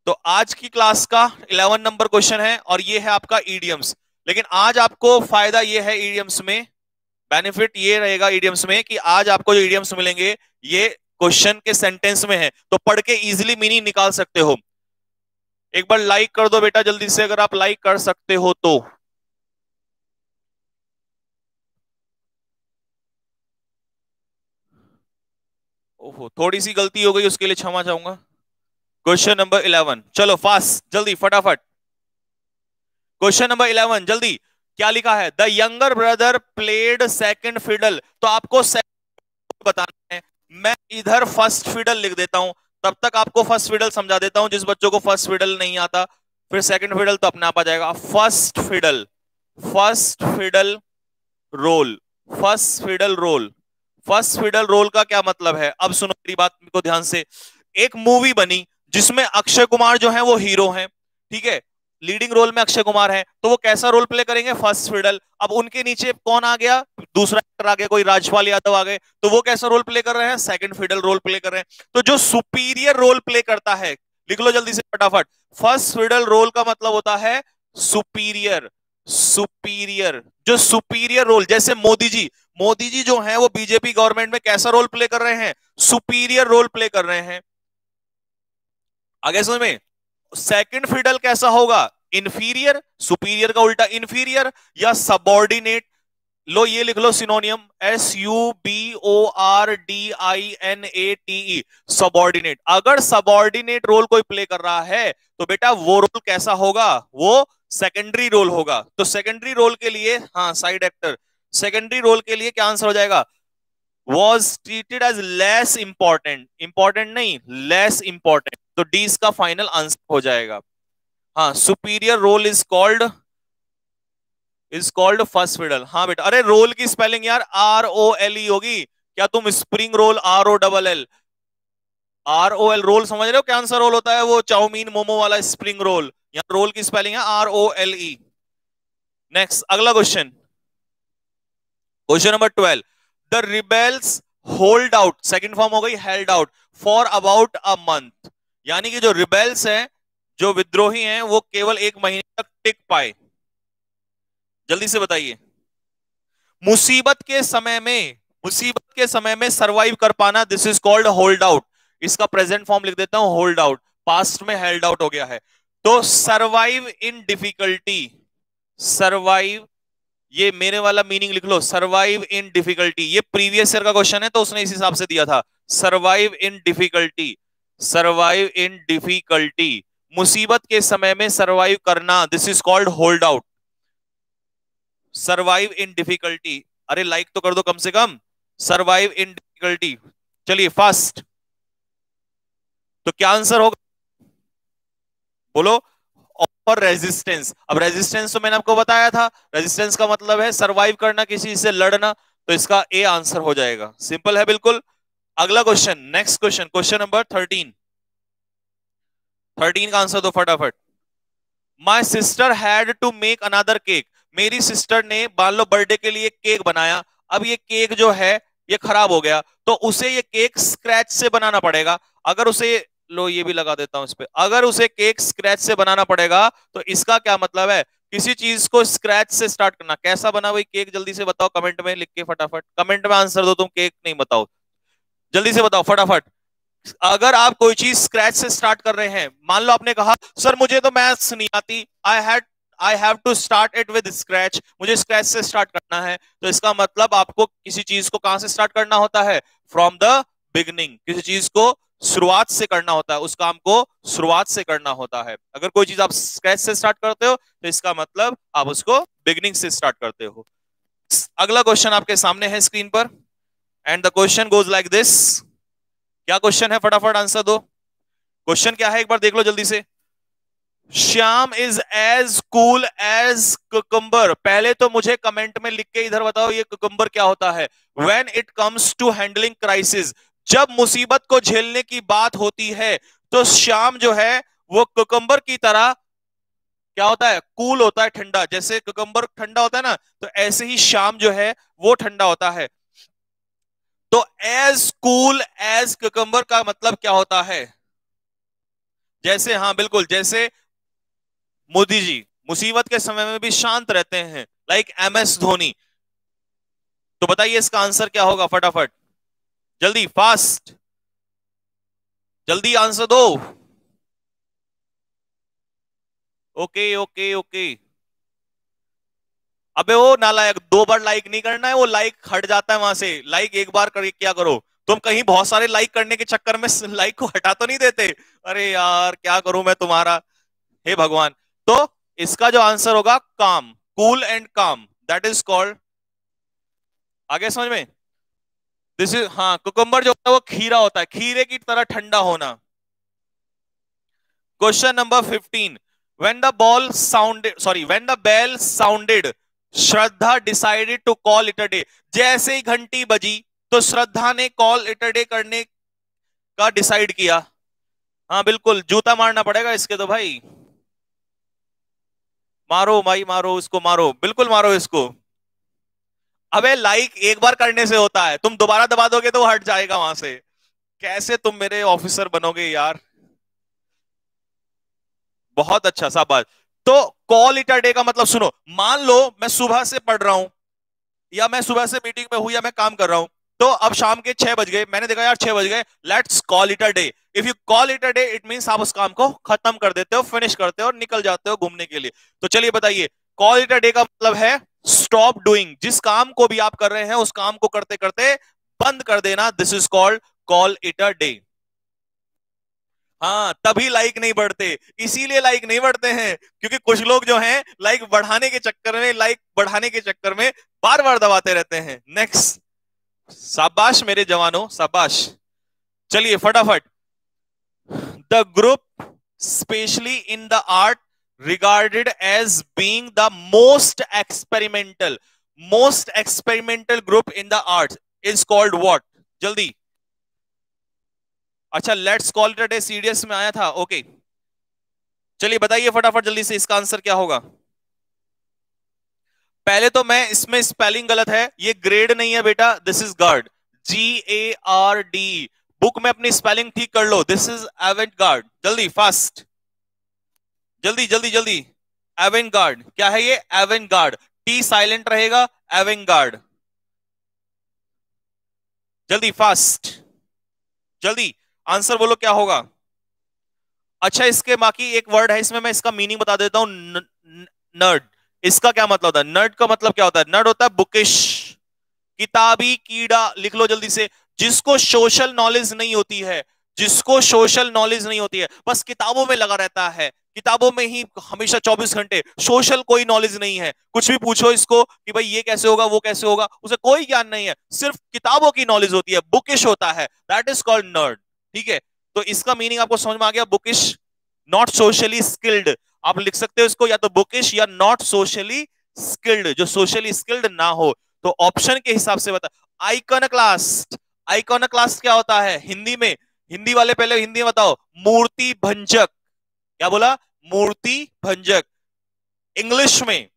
तो आज की क्लास का इलेवन नंबर क्वेश्चन है और ये है आपका ईडियम्स। लेकिन आज आपको फायदा ये है ईडियम्स में, बेनिफिट ये रहेगा ईडियम्स में कि आज आपको जो ईडियम्स मिलेंगे ये क्वेश्चन के सेंटेंस में है, तो पढ़ के इजिली मीनिंग निकाल सकते हो। एक बार लाइक कर दो बेटा जल्दी से, अगर आप लाइक कर सकते हो तो। ओहो, थोड़ी सी गलती हो गई, उसके लिए क्षमा चाहूंगा। क्वेश्चन नंबर इलेवन, चलो फास्ट जल्दी फटाफट। क्वेश्चन नंबर इलेवन जल्दी, क्या लिखा है? The younger brother played second fiddle. तो आपको सेकंड बताना है, मैं इधर फर्स्ट फिडल लिख देता हूं, तब तक आपको फर्स्ट फिडल समझा देता हूं। जिस बच्चों को फर्स्ट फिडल नहीं आता फिर सेकंड फिडल तो अपने आप आ जाएगा। First fiddle, first fiddle role, first fiddle role. First fiddle role का क्या मतलब है? अब सुनो मेरी बात को ध्यान से। एक मूवी बनी जिसमें अक्षय कुमार जो है वो हीरो हैं, ठीक है, लीडिंग रोल में अक्षय कुमार है, तो वो कैसा रोल प्ले करेंगे? First fiddle. अब उनके नीचे कौन आ गया? दूसरा एक्टर आ गया, कोई राजपाल यादव आ गए, तो वो कैसा रोल प्ले कर रहे हैं? सेकंड फिडल रोल प्ले कर रहे हैं। तो जो सुपीरियर रोल प्ले करता है, लिख लो जल्दी से फटाफट, फर्स्ट फिडल रोल का मतलब होता है सुपीरियर। सुपीरियर, जो सुपीरियर रोल, जैसे मोदी जी, मोदी जी जो हैं वो बीजेपी गवर्नमेंट में कैसा रोल प्ले कर रहे हैं? सुपीरियर रोल प्ले कर रहे हैं। आगे समझ में? सेकंड फिडल कैसा होगा? इन्फीरियर, सुपीरियर का उल्टा इन्फीरियर या सबऑर्डिनेट। लो ये लिख लो synonym, S U B O R D I N A T E, subordinate. अगर सबऑर्डिनेट रोल कोई प्ले कर रहा है तो बेटा वो रोल कैसा होगा? वो सेकेंडरी रोल होगा। तो सेकेंडरी रोल के लिए, हाँ साइड एक्टर, सेकेंडरी रोल के लिए क्या आंसर हो जाएगा? Was treated as less important, important नहीं, लेस इंपॉर्टेंट। तो डी इसका फाइनल आंसर हो जाएगा। हाँ, superior role is called is called first fiddle. हाँ बेटा, अरे रोल की स्पेलिंग यार आर ओ एल ई होगी। क्या तुम spring roll R O double L, R O L role समझ रहे हो? क्या आंसर रोल होता है? वो चाउमीन मोमो वाला स्प्रिंग रोल। यहाँ रोल की स्पेलिंग है R O L E. Next अगला question, question number twelve. The rebels hold out, second form हो गई held out, for about a month. यानी कि जो रिबेल्स हैं, जो विद्रोही हैं, वो केवल एक महीने तक टिक पाए। जल्दी से बताइए, मुसीबत के समय में, मुसीबत के समय में सरवाइव कर पाना, this is called hold out. इसका प्रेजेंट फॉर्म लिख देता हूं होल्ड आउट, पास्ट में हेल्ड आउट हो गया है। तो सरवाइव इन डिफिकल्टी, सरवाइव, ये मेरे वाला मीनिंग लिख लो, सरवाइव इन डिफिकल्टी। ये प्रीवियस ईयर का क्वेश्चन है तो उसने इस हिसाब से दिया था, survive in difficulty, survive in difficulty, मुसीबत के समय में सरवाइव करना, this is called hold out, survive in difficulty. अरे लाइक तो कर दो कम से कम, सरवाइव इन डिफिकल्टी। चलिए फास्ट, तो क्या आंसर होगा बोलो? और रेजिस्टेंस। अब रेजिस्टेंस तो मैंने आपको बताया था, रेजिस्टेंस का मतलब है सरवाइव करना, किसी से लड़ना, तो इसका ए आंसर हो जाएगा। सिंपल है बिल्कुल। अगला question, next question, question number thirteen. Thirteen का आंसर दो फटाफट। My sister had to make another cake, मेरी सिस्टर ने मान लो बर्थडे के लिए केक बनाया। अब ये केक जो है ये खराब हो गया, तो उसे ये केक स्क्रैच से बनाना पड़ेगा। अगर उसे, लो ये भी लगा देता हूं इस पे, अगर उसे केक स्क्रैच से बनाना पड़ेगा तो इसका क्या मतलब है? किसी चीज को स्क्रैच से स्टार्ट करना। कैसा बना भाई केक जल्दी से बताओ, कमेंट में लिख के फटाफट, कमेंट में आंसर दो, तुम केक नहीं बताओ, जल्दी से बताओ फटाफट। अगर आप कोई चीज स्क्रैच से स्टार्ट कर रहे हैं, मान लो आपने कहा सर मुझे तो मैथ्स नहीं आती, I had I have to start it with scratch, मुझे स्क्रैच से स्टार्ट करना है, तो इसका मतलब आपको किसी चीज को कहां से स्टार्ट करना होता है? फ्रॉम द बिगिनिंग, किसी चीज को शुरुआत से करना होता है, उस काम को शुरुआत से करना होता है। अगर कोई चीज आप स्क्रैच से स्टार्ट करते हो तो इसका मतलब आप उसको बिगिनिंग से स्टार्ट करते हो। अगला क्वेश्चन आपके सामने है स्क्रीन पर, and the question goes like this. क्या क्वेश्चन है? फटाफट आंसर दो। क्वेश्चन क्या है एक बार देख लो जल्दी से। Shyam is as cool as cucumber. पहले तो मुझे कमेंट में लिख के इधर बताओ ये कुकुम्बर क्या होता है। When it comes to handling crisis, जब मुसीबत को झेलने की बात होती है तो श्याम जो है वो कुकुम्बर की तरह क्या होता है, कूल होता है, ठंडा। जैसे ककम्बर ठंडा होता है ना, तो ऐसे ही शाम जो है वो ठंडा होता है। तो एज कूल एज ककम्बर का मतलब क्या होता है, जैसे, हाँ बिल्कुल, जैसे मोदी जी मुसीबत के समय में भी शांत रहते हैं, लाइक एम एस धोनी। तो बताइए इसका आंसर क्या होगा, फटाफट जल्दी फास्ट जल्दी आंसर दो। ओके ओके ओके अबे वो नालायक, दो बार लाइक नहीं करना है, वो लाइक हट जाता है वहां से। लाइक एक बार करके क्या करो तुम, कहीं बहुत सारे लाइक करने के चक्कर में लाइक को हटा तो नहीं देते। अरे यार क्या करूं मैं तुम्हारा, हे भगवान। तो इसका जो आंसर होगा calm, cool and calm, that is called. आगे समझ में, दिस इज, हाँ कुकुम्बर जो होता है वो खीरा होता है, खीरे की तरह ठंडा होना। Question number fifteen, when the bell sounded, sorry, when the bell sounded, Shraddha decided to call it a day। जैसे ही घंटी बजी तो श्रद्धा ने call it a day करने का डिसाइड किया। हाँ बिल्कुल, जूता मारना पड़ेगा इसके तो भाई, मारो भाई मारो इसको, मारो बिल्कुल मारो इसको। अबे लाइक एक बार करने से होता है, तुम दोबारा दबा दोगे तो वो हट जाएगा वहां से। कैसे तुम मेरे ऑफिसर बनोगे यार, बहुत अच्छा शाबाश। तो कॉल इट अ डे का मतलब सुनो, मान लो मैं सुबह से पढ़ रहा हूं, या मैं सुबह से मीटिंग में हूं, या मैं काम कर रहा हूं, तो अब शाम के छह बज गए, मैंने देखा यार छह बज गए, let's call it a day. If you call it a day it means आप उस काम को खत्म कर देते हो, फिनिश करते हो और निकल जाते हो घूमने के लिए। तो चलिए बताइए, कॉल इट अ डे का मतलब है स्टॉप डूइंग। जिस काम को भी आप कर रहे हैं उस काम को करते करते बंद कर देना, this is called call it a day. हाँ तभी लाइक नहीं बढ़ते, इसीलिए लाइक नहीं बढ़ते हैं क्योंकि कुछ लोग जो हैं लाइक बढ़ाने के चक्कर में लाइक बढ़ाने के चक्कर में बार बार दबाते रहते हैं। नेक्स्ट, शाबाश मेरे जवानों शाबाश। चलिए फटाफट, the group specially in the art regarded as being the most experimental, most experimental group in the art is called what, जल्दी। अच्छा let's call it a day serious में आया था, ओके okay। चलिए बताइए फटाफट जल्दी से इसका आंसर क्या होगा। पहले तो मैं इसमें स्पेलिंग गलत है, ये ग्रेड नहीं है बेटा, this is guard, G A R D. Book में अपनी स्पेलिंग ठीक कर लो, दिस इज एवेंट गार्ड। जल्दी फास्ट जल्दी जल्दी जल्दी, एवेंट गार्ड क्या है ये, एवेंट गार्ड, टी साइलेंट रहेगा, एवेंट गार्ड। जल्दी फास्ट जल्दी आंसर बोलो क्या होगा। अच्छा इसके बाकी एक वर्ड है, इसमें मैं इसका मीनिंग बता देता हूं, नर्ड। इसका क्या मतलब होता है, नर्ड का मतलब क्या होता है, नर्ड होता है बुकिश, किताबी कीड़ा। लिख लो जल्दी से, जिसको सोशल नॉलेज नहीं होती है, जिसको सोशल नॉलेज नहीं होती है, बस किताबों में लगा रहता है, किताबों में ही हमेशा चौबीस घंटे, सोशल कोई नॉलेज नहीं है। कुछ भी पूछो इसको कि भाई ये कैसे होगा वो कैसे होगा, उसे कोई ज्ञान नहीं है, सिर्फ किताबों की नॉलेज होती है, बुकिश होता है, दैट इज कॉल्ड नर्ड। ठीक है, तो इसका मीनिंग आपको समझ में आ गया, बुकिश, नॉट सोशली स्किल्ड। आप लिख सकते हो इसको या तो बुकिश या नॉट सोशली स्किल्ड, जो सोशली स्किल्ड ना हो। तो ऑप्शन के हिसाब से बता। आइकोनोक्लास्ट, आइकोनोक्लास्ट क्या होता है हिंदी में, हिंदी वाले पहले हिंदी में बताओ, मूर्ति भंजक। क्या बोला, मूर्ति भंजक। इंग्लिश में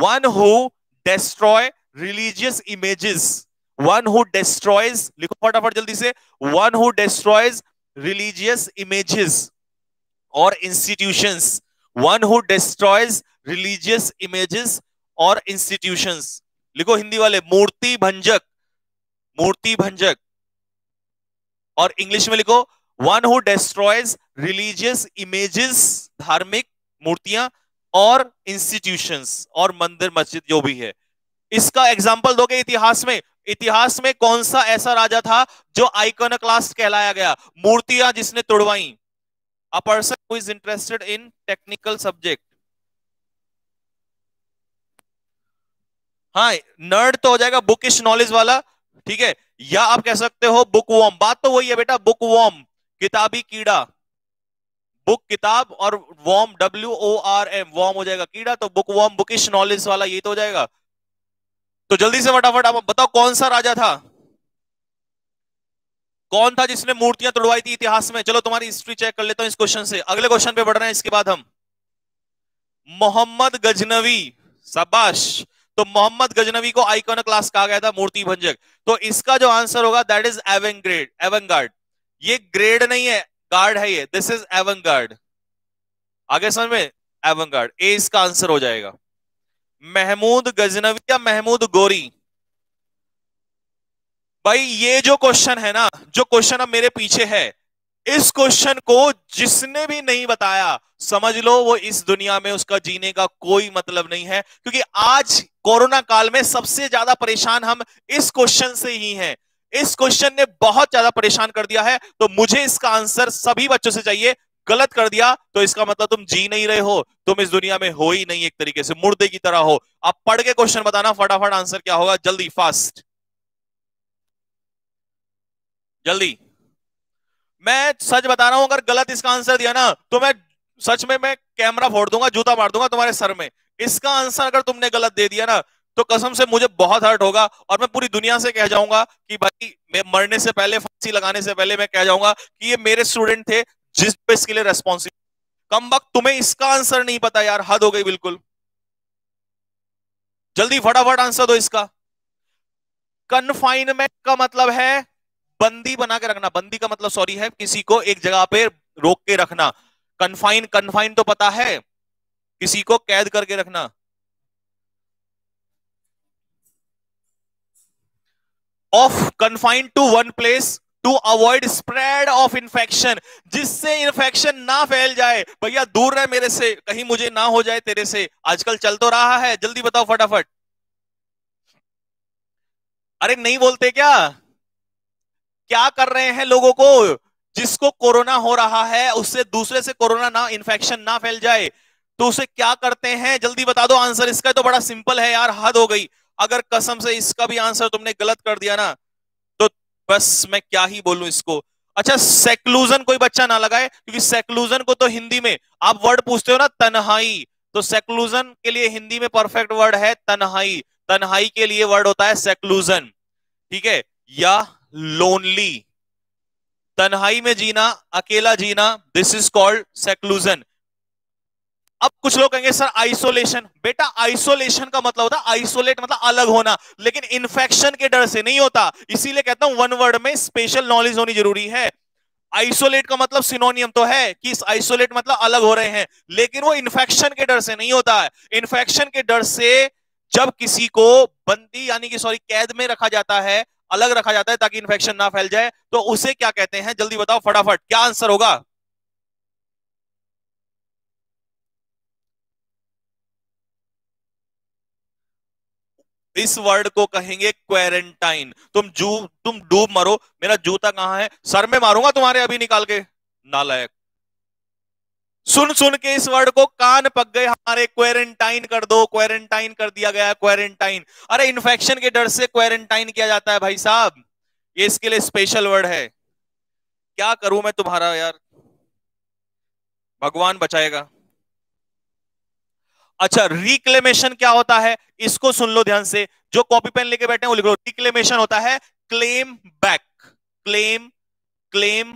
one who destroy religious images, one who destroys, लिखो फटाफट जल्दी से, one who destroys religious images और institutions, one who destroys religious images और इंस्टीट्यूशंस। लिखो हिंदी वाले, मूर्ति भंजक, मूर्ति भंजक। और इंग्लिश में लिखो, one who destroys religious images, धार्मिक मूर्तियां और इंस्टीट्यूशंस और मंदिर मस्जिद जो भी है। इसका एग्जाम्पल दोगे इतिहास में, इतिहास में कौन सा ऐसा राजा था जो आइकोनोक्लास्ट कहलाया गया, मूर्तियां जिसने तोड़वाई। A person who is interested in technical subject. हाँ नर्ड तो हो जाएगा बुकिश नॉलेज वाला, ठीक है, या आप कह सकते हो बुकवॉर्म, बात तो वही है बेटा, बुकवॉर्म किताबी कीड़ा, बुक किताब और worm W O R M, worm हो जाएगा कीड़ा, तो बुकवॉर्म बुकिश नॉलेज वाला यही तो हो जाएगा। तो जल्दी से फटाफट आप बताओ कौन सा राजा था, कौन था जिसने मूर्तियां तोड़वाई थी इतिहास में। चलो तुम्हारी हिस्ट्री चेक कर लेता हूं इस क्वेश्चन से, अगले क्वेश्चन पे बढ़ रहे हैं इसके बाद हम। मोहम्मद गजनवी, शाबाश। तो मोहम्मद गजनवी को आइकॉनोक्लास्ट कहा गया था, मूर्ति भंजक। तो इसका जो आंसर होगा दैट इज एवंगार्ड, एवंगार्ड। ये ग्रेड नहीं है, गार्ड है ये, दिस इज एवंगार्ड। आगे समझ में, एवंगार्ड ए इसका आंसर हो जाएगा। महमूद गजनवी या महमूद गोरी, भाई ये जो क्वेश्चन है ना, जो क्वेश्चन अब मेरे पीछे है, इस क्वेश्चन को जिसने भी नहीं बताया समझ लो वो इस दुनिया में उसका जीने का कोई मतलब नहीं है, क्योंकि आज कोरोना काल में सबसे ज्यादा परेशान हम इस क्वेश्चन से ही हैं। इस क्वेश्चन ने बहुत ज्यादा परेशान कर दिया है। तो मुझे इसका आंसर सभी बच्चों से चाहिए, गलत कर दिया तो इसका मतलब तुम जी नहीं रहे हो, तुम इस दुनिया में हो ही नहीं, एक तरीके से मुर्दे की तरह हो। आप पढ़ के क्वेश्चन बताना, फटाफट आंसर क्या होगा, जल्दी फास्ट जल्दी। मैं सच बता रहा हूं, अगर गलत इसका आंसर दिया ना तो मैं सच में मैं कैमरा फोड़ दूंगा, जूता मार दूंगा तुम्हारे सर में। इसका आंसर अगर तुमने गलत दे दिया ना तो कसम से मुझे बहुत हर्ट होगा, और मैं पूरी दुनिया से कह जाऊंगा कि भाई मैं मरने से पहले, फांसी लगाने से पहले मैं कह जाऊंगा कि ये मेरे स्टूडेंट थे जिस पे इसके लिए रेस्पॉन्सिबिलिटी। कम वक्त तुम्हें इसका आंसर नहीं पता यार, हद हो गई बिल्कुल। जल्दी फटाफट आंसर दो इसका। कन्फाइनमेंट का मतलब है बंदी बना के रखना, बंदी का मतलब सॉरी है किसी को एक जगह पे रोक के रखना। कन्फाइन, कन्फाइन तो पता है, किसी को कैद करके रखना। Of, confine to one place to avoid spread of infection, जिससे इन्फेक्शन ना फैल जाए। भैया दूर रहे मेरे से, कहीं मुझे ना हो जाए तेरे से, आजकल चल तो रहा है। जल्दी बताओ फटाफट। अरे नहीं बोलते क्या, क्या कर रहे हैं लोगों को, जिसको कोरोना हो रहा है उससे दूसरे से कोरोना ना, इन्फेक्शन ना फैल जाए तो उसे क्या करते हैं, जल्दी बता दो आंसर। इसका तो बड़ा सिंपल है यार, हद हो गई। अगर कसम से इसका भी आंसर तुमने गलत कर दिया ना तो बस मैं क्या ही बोलूं इसको। अच्छा, सेक्लूजन कोई बच्चा ना लगाए, क्योंकि सेक्लूजन को तो हिंदी में आप वर्ड पूछते हो ना, तन्हाई, तो सेक्लूजन के लिए हिंदी में परफेक्ट वर्ड है तन्हाई। तन्हाई के लिए वर्ड होता है सेक्लूजन, ठीक है, या लोनली। तन्हाई में जीना, अकेला जीना, दिस इज कॉल्ड सेक्लूजन। अब कुछ लोग कहेंगे सर आइसोलेशन, बेटा आइसोलेशन का मतलब होता है आइसोलेट मतलब अलग होना, लेकिन इन्फेक्शन के डर से नहीं होता, इसीलिए कहता हूं वन वर्ड में स्पेशल नॉलेज होनी जरूरी है। आइसोलेट का मतलब सिनोनियम तो है कि आइसोलेट मतलब अलग हो रहे हैं, लेकिन वो इन्फेक्शन के डर से नहीं होता है। इन्फेक्शन के डर से जब किसी को बंदी यानी कि सॉरी कैद में रखा जाता है, अलग रखा जाता है ताकि इन्फेक्शन ना फैल जाए, तो उसे क्या कहते हैं, जल्दी बताओ फटाफट क्या आंसर होगा। इस वर्ड को कहेंगे क्वारंटाइन। तुम जू तुम डूब मरो, मेरा जूता कहां है, सर में मारूंगा तुम्हारे अभी निकाल के, नालायक। सुन सुन के इस वर्ड को कान पक गए हमारे, क्वारंटाइन कर दो, क्वारंटाइन कर दिया गया, क्वारंटाइन। अरे इन्फेक्शन के डर से क्वारंटाइन किया जाता है भाई साहब, ये इसके लिए स्पेशल वर्ड है। क्या करूं मैं तुम्हारा यार, भगवान बचाएगा। अच्छा, रिक्लेमेशन क्या होता है, इसको सुन लो ध्यान से, जो कॉपी पेन लेके बैठे हैं वो लिख लो। रिक्लेमेशन होता है claim back, claim claim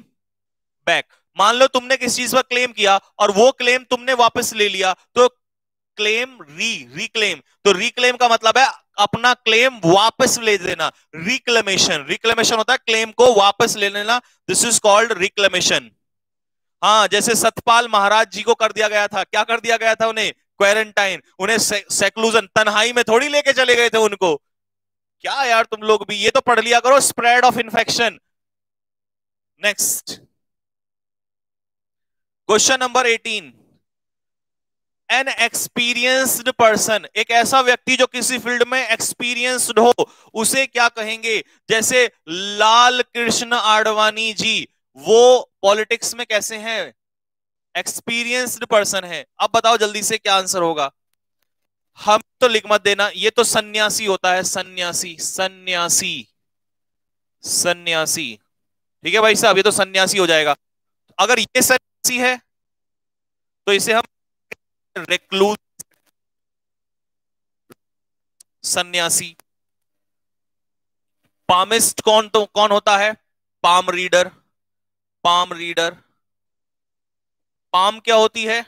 back. मान लो तुमने किसी चीज पर क्लेम किया और वो क्लेम तुमने वापस ले लिया, तो क्लेम री, रिक्लेम। तो रिक्लेम का मतलब है अपना क्लेम वापस ले देना, रिक्लेमेशन। रिक्लेमेशन होता है क्लेम को वापस ले लेना, दिस इज कॉल्ड रिक्लेमेशन। हाँ, जैसे सतपाल महाराज जी को कर दिया गया था, क्या कर दिया गया था उन्हें, क्वारंटाइन, उन्हें सेक्लूजन, तन्हाई में थोड़ी लेके चले गए थे उनको। क्या यार तुम लोग भी, ये तो पढ़ लिया करो, spread of infection. Next question number अठारह, एन एक्सपीरियंस्ड पर्सन, एक ऐसा व्यक्ति जो किसी फील्ड में एक्सपीरियंस्ड हो उसे क्या कहेंगे। जैसे लाल कृष्ण आडवाणी जी, वो पॉलिटिक्स में कैसे हैं, एक्सपीरियंस्ड पर्सन है। अब बताओ जल्दी से क्या आंसर होगा। हम तो लिख मत देना, ये तो सन्यासी होता है, सन्यासी, सन्यासी, सन्यासी, ठीक है भाई साहब, ये तो सन्यासी हो जाएगा। अगर ये सन्यासी है तो इसे हम रेक्लूज, सन्यासी। पामिस्ट कौन, तो कौन होता है, palm reader, palm reader. Palm क्या होती है,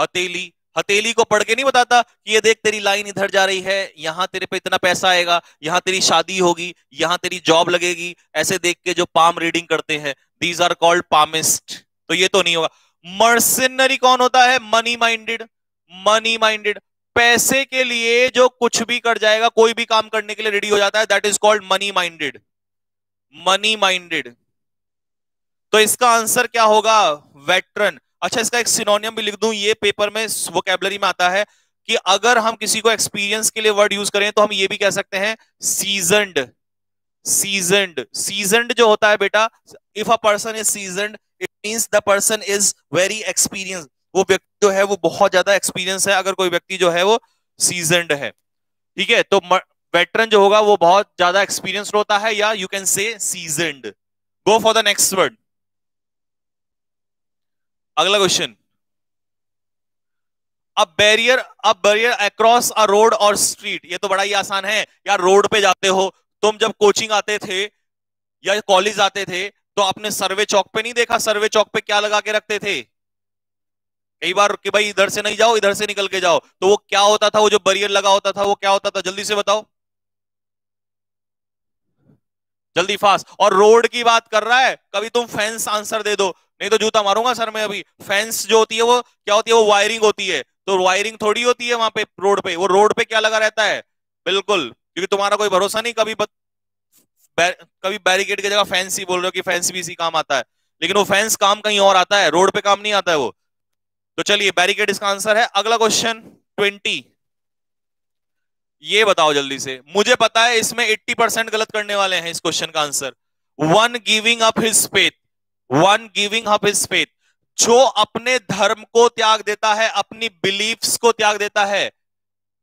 हथेली, हथेली को पढ़ के नहीं बताता कि ये देख तेरी लाइन इधर जा रही है, यहाँ तेरे पे इतना पैसा आएगा, यहाँ तेरी शादी होगी, यहाँ तेरी जॉब लगेगी, ऐसे देख के जो पाम रीडिंग करते हैं, दीज आर कॉल्ड पामिस्ट। तो ये तो नहीं होगा। मर्सेनरी कौन होता है? Money minded. मनी माइंडेड, पैसे के लिए जो कुछ भी कर जाएगा, कोई भी काम करने के लिए रेडी हो जाता है, that is called money minded. Money minded. तो इसका आंसर क्या होगा? वेटरन। अच्छा, इसका एक सिनोनियम भी लिख दूं, ये पेपर में वोकैबुलरी में आता है कि अगर हम किसी को एक्सपीरियंस के लिए वर्ड यूज करें तो हम ये भी कह सकते हैं सीजन्ड। सीजन्ड, सीजन्ड जो होता है बेटा, if a person is seasoned it means the person is very experience. वो व्यक्ति जो है वो बहुत ज्यादा एक्सपीरियंस है, अगर कोई व्यक्ति जो है वो सीजन्ड है, ठीक है। तो वेटरन जो होगा वो बहुत ज्यादा एक्सपीरियंस्ड होता है, या you can say seasoned. Go for the next word. अगला question, a barrier, a barrier across a road और स्ट्रीट। ये तो बड़ा ही आसान है यार। रोड पे जाते हो तुम, जब कोचिंग आते थे या कॉलेज आते थे तो आपने सर्वे चौक पे नहीं देखा? सर्वे चौक पे क्या लगा के रखते थे कई बार कि भाई इधर से नहीं जाओ, इधर से निकल के जाओ। तो वो क्या होता था? वो जो बैरियर लगा होता था वो क्या होता था? जल्दी से बताओ, जल्दी फास्ट। और रोड की बात कर रहा है, कभी तुम फेंस आंसर दे दो, नहीं तो जूता मारूंगा सर मैं अभी। फेंस जो होती है वो क्या होती है? वो वायरिंग होती है। तो वायरिंग थोड़ी होती है वहां पे रोड पे, वो रोड पे क्या लगा रहता है? बिल्कुल, क्योंकि तुम्हारा कोई भरोसा नहीं। कभी बत, बैर, कभी बैरिकेड की जगह फेंस ही बोल रहे हो कि फेंस भी इसी काम आता है, लेकिन वो फेंस काम कहीं और आता है, रोड पे काम नहीं आता है वो। तो चलिए, बैरिकेड इसका आंसर है। अगला क्वेश्चन ट्वेंटी, ये बताओ जल्दी से। मुझे पता है इसमें एट्टी परसेंट गलत करने वाले हैं इस क्वेश्चन का answer. One giving up his faith, one giving up his faith, जो अपने धर्म को त्याग देता है, अपनी बिलीफ्स को त्याग देता है,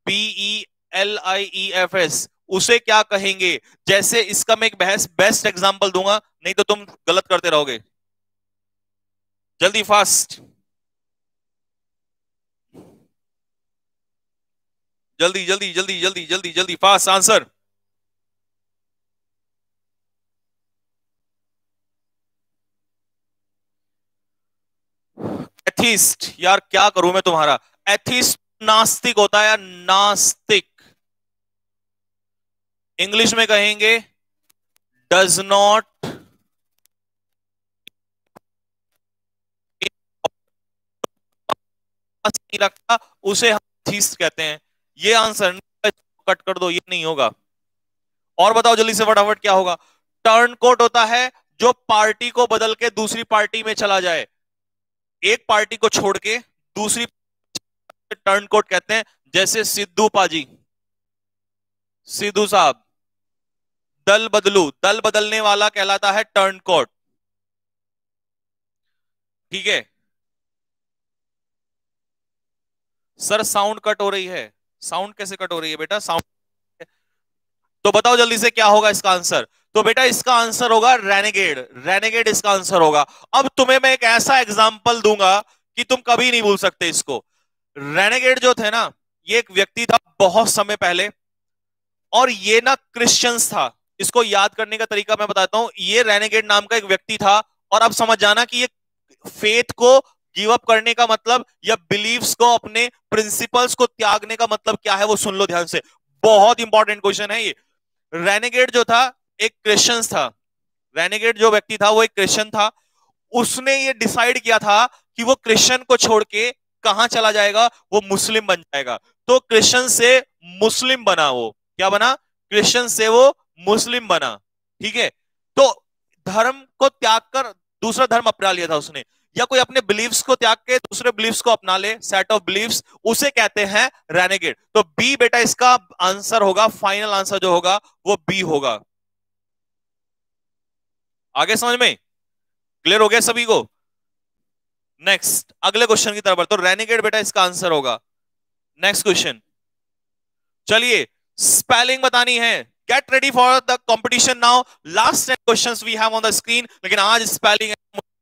B E L I E F S, उसे क्या कहेंगे? जैसे इसका मैं एक बेस्ट बेस्ट एग्जांपल दूंगा, नहीं तो तुम गलत करते रहोगे। जल्दी फास्ट, जल्दी जल्दी जल्दी जल्दी जल्दी जल्दी फास्ट आंसर। एथिस्ट। यार क्या करूं मैं तुम्हारा। एथिस्ट नास्तिक होता है यार, नास्तिक। इंग्लिश में कहेंगे डज नॉट रखता, उसे हम एथिस्ट कहते हैं। ये आंसर कट कर दो, ये नहीं होगा। और बताओ जल्दी से फटाफट क्या होगा। टर्नकोट होता है जो पार्टी को बदल के दूसरी पार्टी में चला जाए, एक पार्टी को छोड़ के दूसरी टर्नकोट कहते हैं। जैसे सिद्धू पाजी, सिद्धू साहब, दल बदलू, दल बदलने वाला कहलाता है टर्नकोट, ठीक है। सर साउंड कट हो रही है, साउंड कैसे कट हो रही है बेटा? साउंड। तो बताओ जल्दी से क्या होगा इसका आंसर। तो बेटा इसका आंसर होगा रेनेगेड। रेनेगेड इसका आंसर होगा। अब तुम्हें मैं एक ऐसा एग्जांपल दूंगा कि तुम कभी नहीं भूल सकते इसको। रेनेगेड जो थे ना, ये एक व्यक्ति था बहुत समय पहले, और ये ना क्रिश्चियंस था। इसको याद करने का तरीका मैं बताता हूं। ये रेनेगेड नाम का एक व्यक्ति था, और अब समझ जाना कि ये फेथ को गिव अप करने का मतलब या बिलीव्स को, अपने प्रिंसिपल्स को त्यागने का मतलब क्या है, वो सुन लो ध्यान से। बहुत इंपॉर्टेंट क्वेश्चन है ये। रेनेगेड जो था एक क्रिश्चियन था। रेनेगेड जो व्यक्ति था वो एक क्रिश्चियन था। उसने ये डिसाइड किया था कि वो क्रिश्चियन को छोड़ के कहां चला जाएगा, वो मुस्लिम बन जाएगा। तो क्रिश्चियन से मुस्लिम बना। वो क्या बना? क्रिश्चियन से वो मुस्लिम बना, ठीक है। तो धर्म को त्याग कर दूसरा धर्म अपना लिया था उसने, या कोई अपने बिलीव्स को त्याग के दूसरे बिलीव्स को अपना ले, सेट ऑफ बिलीव्स, उसे कहते हैं रेनेगेड। तो बी बेटा इसका आंसर होगा। फाइनल आंसर जो होगा वो बी होगा। आगे समझ में क्लियर हो गया सभी को? नेक्स्ट, अगले क्वेश्चन की तरफ। तो रेनेगेड बेटा इसका आंसर होगा। नेक्स्ट क्वेश्चन, चलिए स्पेलिंग बतानी है। Get ready for the competition now. Last ten questions we have on the screen, लेकिन आज स्पेलिंग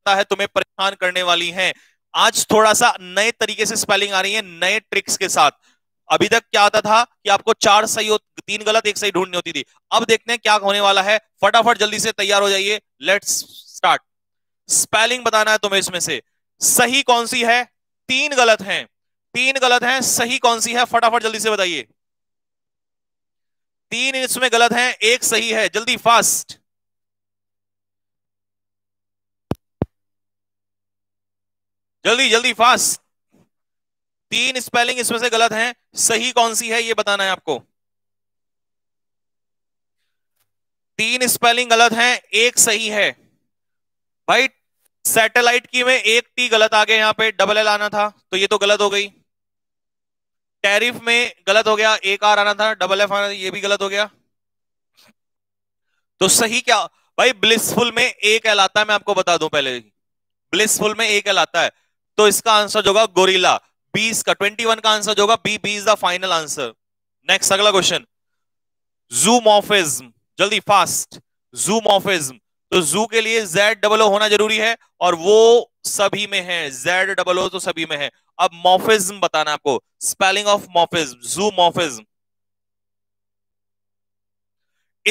है तुम्हें परेशान करने वाली है। आज थोड़ा सा नए तरीके से स्पेलिंग आ रही है, नए ट्रिक्स के साथ। अभी तक क्या आता था कि आपको चार सही हो, तीन गलत, एक सही ढूंढनी होती थी। अब देखते हैं क्या होने वाला है। फटाफट जल्दी से तैयार हो जाइए। Let's start. स्पेलिंग बताना है तुम्हें। इसमें से सही कौन सी है? तीन गलत हैं, तीन गलत हैं, सही कौन सी है फटाफट जल्दी से बताइए। तीन इसमें गलत हैं, एक सही है, जल्दी फास्ट। जल्दी जल्दी फास्ट। तीन स्पेलिंग इसमें से गलत हैं, सही कौन सी है ये बताना है आपको। तीन स्पेलिंग गलत हैं, एक सही है। भाई सैटेलाइट की में एक टी गलत आ गया, यहां पे डबल एल आना था तो ये तो गलत हो गई। टैरिफ में गलत हो गया, एक आर आना था, डबल एफ आना था, ये भी गलत हो गया। तो सही क्या भाई, ब्लिसफुल में एक एल आता है, मैं आपको बता दूं पहले, ब्लिसफुल में एक एल आता है तो इसका आंसर जो होगा गोरिल्ला। बीस का इक्कीस का आंसर जो होगा B, B is the final answer. Next अगला क्वेश्चन, जूमॉर्फिज्म, जल्दी फास्ट। जूमॉर्फिज्म तो जू के लिए जेड डबल ओ होना जरूरी है और वो सभी में है, जेड डबल ओ तो सभी में है। अब मॉर्फिज्म बताना आपको, spelling of morphism, zoomorphism.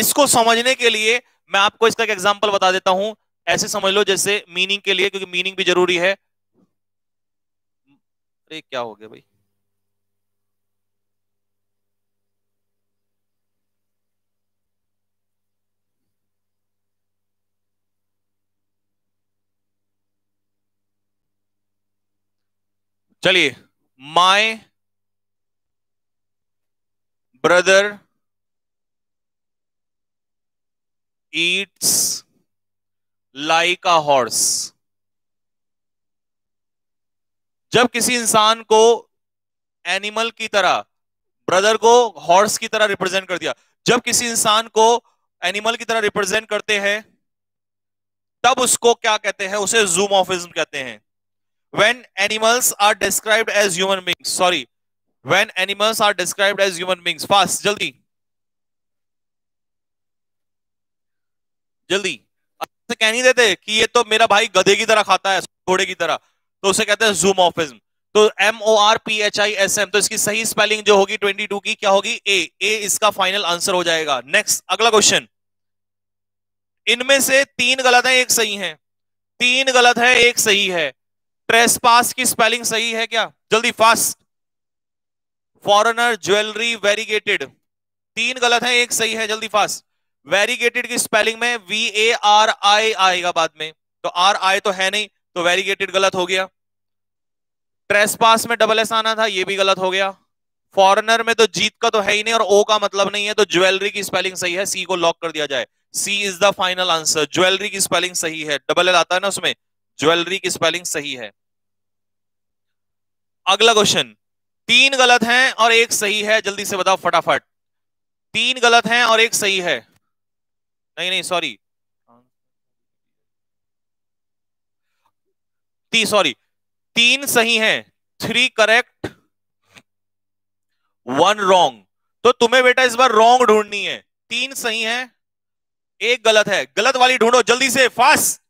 इसको समझने के लिए मैं आपको इसका एक एग्जांपल बता देता हूं, ऐसे समझ लो जैसे मीनिंग के लिए, क्योंकि मीनिंग भी जरूरी है। अरे क्या हो गया भाई, चलिए। My brother eats like a horse. जब किसी इंसान को एनिमल की तरह, ब्रदर को हॉर्स की तरह रिप्रेजेंट कर दिया, जब किसी इंसान को एनिमल की तरह रिप्रेजेंट करते हैं तब उसको क्या कहते हैं, उसे जूमॉर्फिज्म कहते हैं। When animals are described as human beings, sorry, when animals are described as human beings, fast, जल्दी, जल्दी। ऐसे कह नहीं देते कि ये तो मेरा भाई गधे की तरह खाता है, घोड़े की तरह, तो उसे कहते हैं जूमॉर्फिज्म। तो M O R P H I S M, तो इसकी सही स्पेलिंग जो होगी बाईस की क्या होगी, A, A इसका फाइनल आंसर हो जाएगा। नेक्स्ट अगला क्वेश्चन, इनमें से तीन गलत हैं, एक सही है। तीन गलत है, एक सही है। ट्रेसपास की स्पेलिंग सही है क्या, जल्दी फास्ट। फॉरेनर, ज्वेलरी, वेरीगेटेड, तीन गलत है एक सही है, जल्दी फास्ट। वेरीगेटेड की स्पेलिंग में वी ए आर आई आएगा बाद में, तो आर आई तो है नहीं, तो वेरीगेटेड गलत हो गया। ट्रेसपास में डबल एस आना था, ये भी गलत हो गया। फॉरेनर में तो जीत का तो है ही नहीं और ओ का मतलब नहीं है, तो ज्वेलरी की स्पेलिंग सही है, सी को लॉक कर दिया जाए, C is the final answer. Jewellery की स्पेलिंग सही है, डबल एल आता है ना उसमें, ज्वेलरी की स्पेलिंग सही है। अगला क्वेश्चन, तीन गलत हैं और एक सही है, जल्दी से बताओ फटाफट। तीन गलत हैं और एक सही है, नहीं नहीं सॉरी ती सॉरी तीन सही हैं, थ्री करेक्ट वन रॉन्ग। तो तुम्हें बेटा इस बार रॉन्ग ढूंढनी है। तीन सही हैं एक गलत है, गलत वाली ढूंढो जल्दी से fast.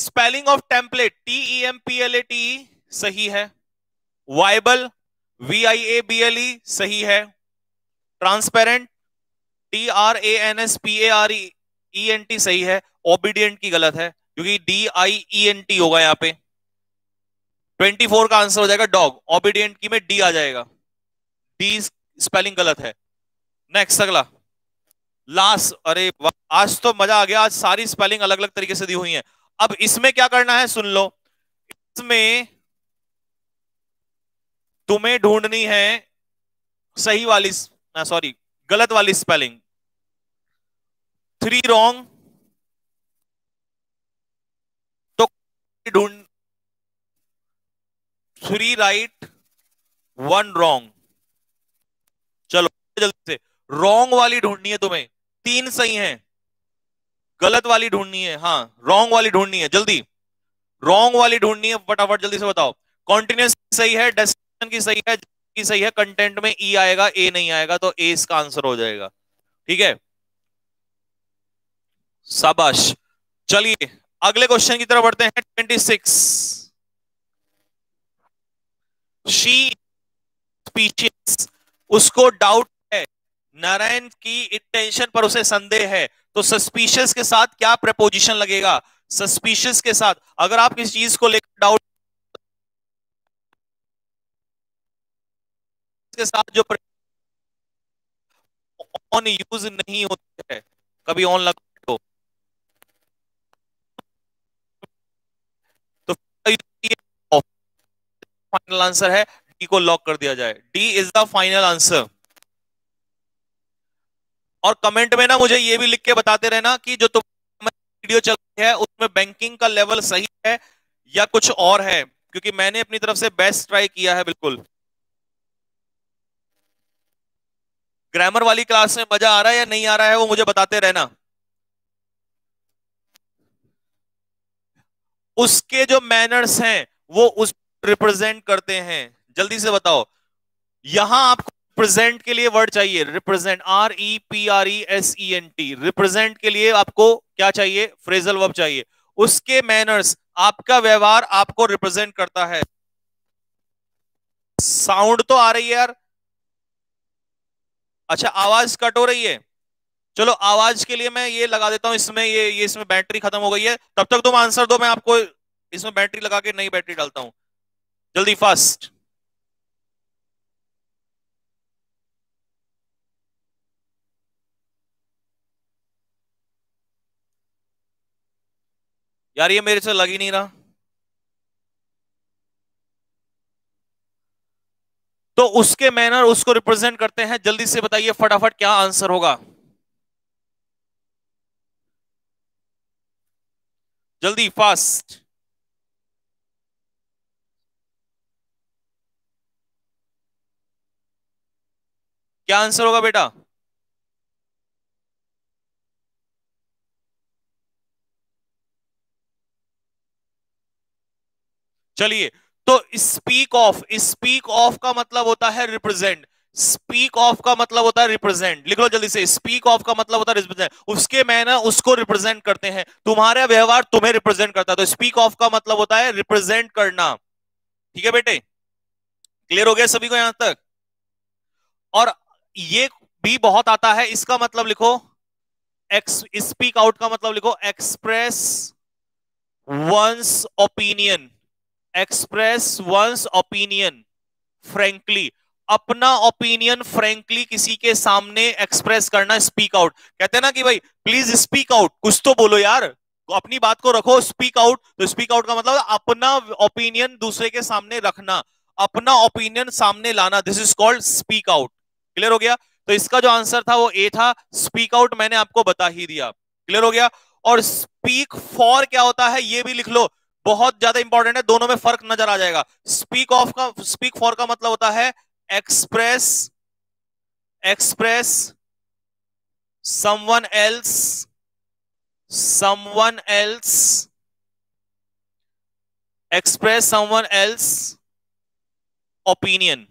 Spelling of template, T E M P L A T E सही है। Viable, V I A B L E सही है। Transparent, T R A N S P A R E N T सही है। Obedient की गलत है क्योंकि D I E N T होगा यहाँ पे। ट्वेंटी फोर का आंसर हो जाएगा डॉग, ओबीडियंट की में डी आ जाएगा, डी स्पेलिंग गलत है। नेक्स्ट अगला लास्ट, अरे आज तो मजा आ गया, आज सारी स्पेलिंग अलग अलग तरीके से दी हुई है। अब इसमें क्या करना है सुन लो, इसमें तुम्हें ढूंढनी है सही वाली, सॉरी गलत वाली स्पेलिंग। थ्री रॉन्ग तो ढूंढ, थ्री राइट वन रॉन्ग, चलो जल्दी से रॉन्ग वाली ढूंढनी है तुम्हें। तीन सही हैं, गलत वाली ढूंढनी है, हाँ रॉन्ग वाली ढूंढनी है, जल्दी रॉन्ग वाली ढूंढनी है फटाफट जल्दी से बताओ। कॉन्टिन्यूस सही है, डेस्टिनेशन की सही है, की सही है, कंटेंट में ई आएगा ए नहीं आएगा, तो ए इसका आंसर हो जाएगा, ठीक है, शाबाश। चलिए अगले क्वेश्चन की तरफ बढ़ते हैं, छब्बीस। शी स्पीशीज, उसको डाउट है, नारायण की इंटेंशन पर उसे संदेह है, तो सस्पिशियस के साथ क्या प्रेपोजिशन लगेगा। सस्पिशियस के साथ अगर आप किसी चीज को लेकर डाउट, के साथ जो ऑन यूज नहीं होते है, कभी ऑन लगा दो तो फाइनल आंसर है डी को लॉक कर दिया जाए। D is the final answer. और कमेंट में ना मुझे ये भी लिख के बताते रहना कि जो तुम वीडियो चल रही है उसमें बैंकिंग का लेवल सही है या कुछ और है, क्योंकि मैंने अपनी तरफ से बेस्ट ट्राई किया है। बिल्कुल ग्रामर वाली क्लास में मजा आ रहा है या नहीं आ रहा है वो मुझे बताते रहना। उसके जो मैनर्स हैं वो उस रिप्रेजेंट करते हैं, जल्दी से बताओ। यहां आपको रिप्रेजेंट के लिए वर्ड चाहिए, represent, R E P R E S E N T. Represent के लिए आपको क्या चाहिए? फ्रेजल वर्ब चाहिए। उसके मैनर्स, आपका व्यवहार आपको रिप्रेजेंट करता है। साउंड तो आ रही है यार, अच्छा आवाज कट हो रही है। चलो आवाज के लिए मैं ये लगा देता हूं इसमें, ये ये इसमें बैटरी खत्म हो गई है, तब तक तुम आंसर दो, मैं आपको इसमें बैटरी लगा के नई बैटरी डालता हूं। जल्दी फास्ट। यार ये मेरे से लग ही नहीं रहा। तो उसके मैनर उसको रिप्रेजेंट करते हैं, जल्दी से बताइए फटाफट क्या आंसर होगा। जल्दी फास्ट। क्या आंसर होगा बेटा? चलिए, तो स्पीक ऑफ, स्पीक ऑफ का मतलब होता है रिप्रेजेंट। स्पीक ऑफ का मतलब होता है रिप्रेजेंट। लिख लो जल्दी से, स्पीक ऑफ का मतलब होता है रिप्रेजेंट। उसके मैनर उसको रिप्रेजेंट करते हैं, तुम्हारा व्यवहार तुम्हें रिप्रेजेंट करता है। तो स्पीक ऑफ का मतलब होता है रिप्रेजेंट करना। ठीक है बेटे, क्लियर हो गया सभी को यहां तक? और ये भी बहुत आता है, इसका मतलब लिखो, स्पीक आउट का मतलब लिखो, express one's opinion, express one's opinion frankly. अपना ओपिनियन फ्रेंकली किसी के सामने एक्सप्रेस करना, स्पीक आउट कहते हैं ना कि भाई प्लीज स्पीक आउट, कुछ तो बोलो यार, अपनी बात को रखो, स्पीक आउट। तो स्पीक आउट का मतलब अपना ओपिनियन दूसरे के सामने रखना, अपना ओपिनियन सामने लाना, this is called speak out. Clear हो गया? तो इसका जो आंसर था वो ए था, स्पीक आउट मैंने आपको बता ही दिया। क्लियर हो गया? और स्पीक फॉर क्या होता है ये भी लिख लो, बहुत ज्यादा इंपॉर्टेंट है, दोनों में फर्क नजर आ जाएगा। स्पीक ऑफ का, स्पीक फॉर का मतलब होता है express, express someone else, someone else, express someone else opinion,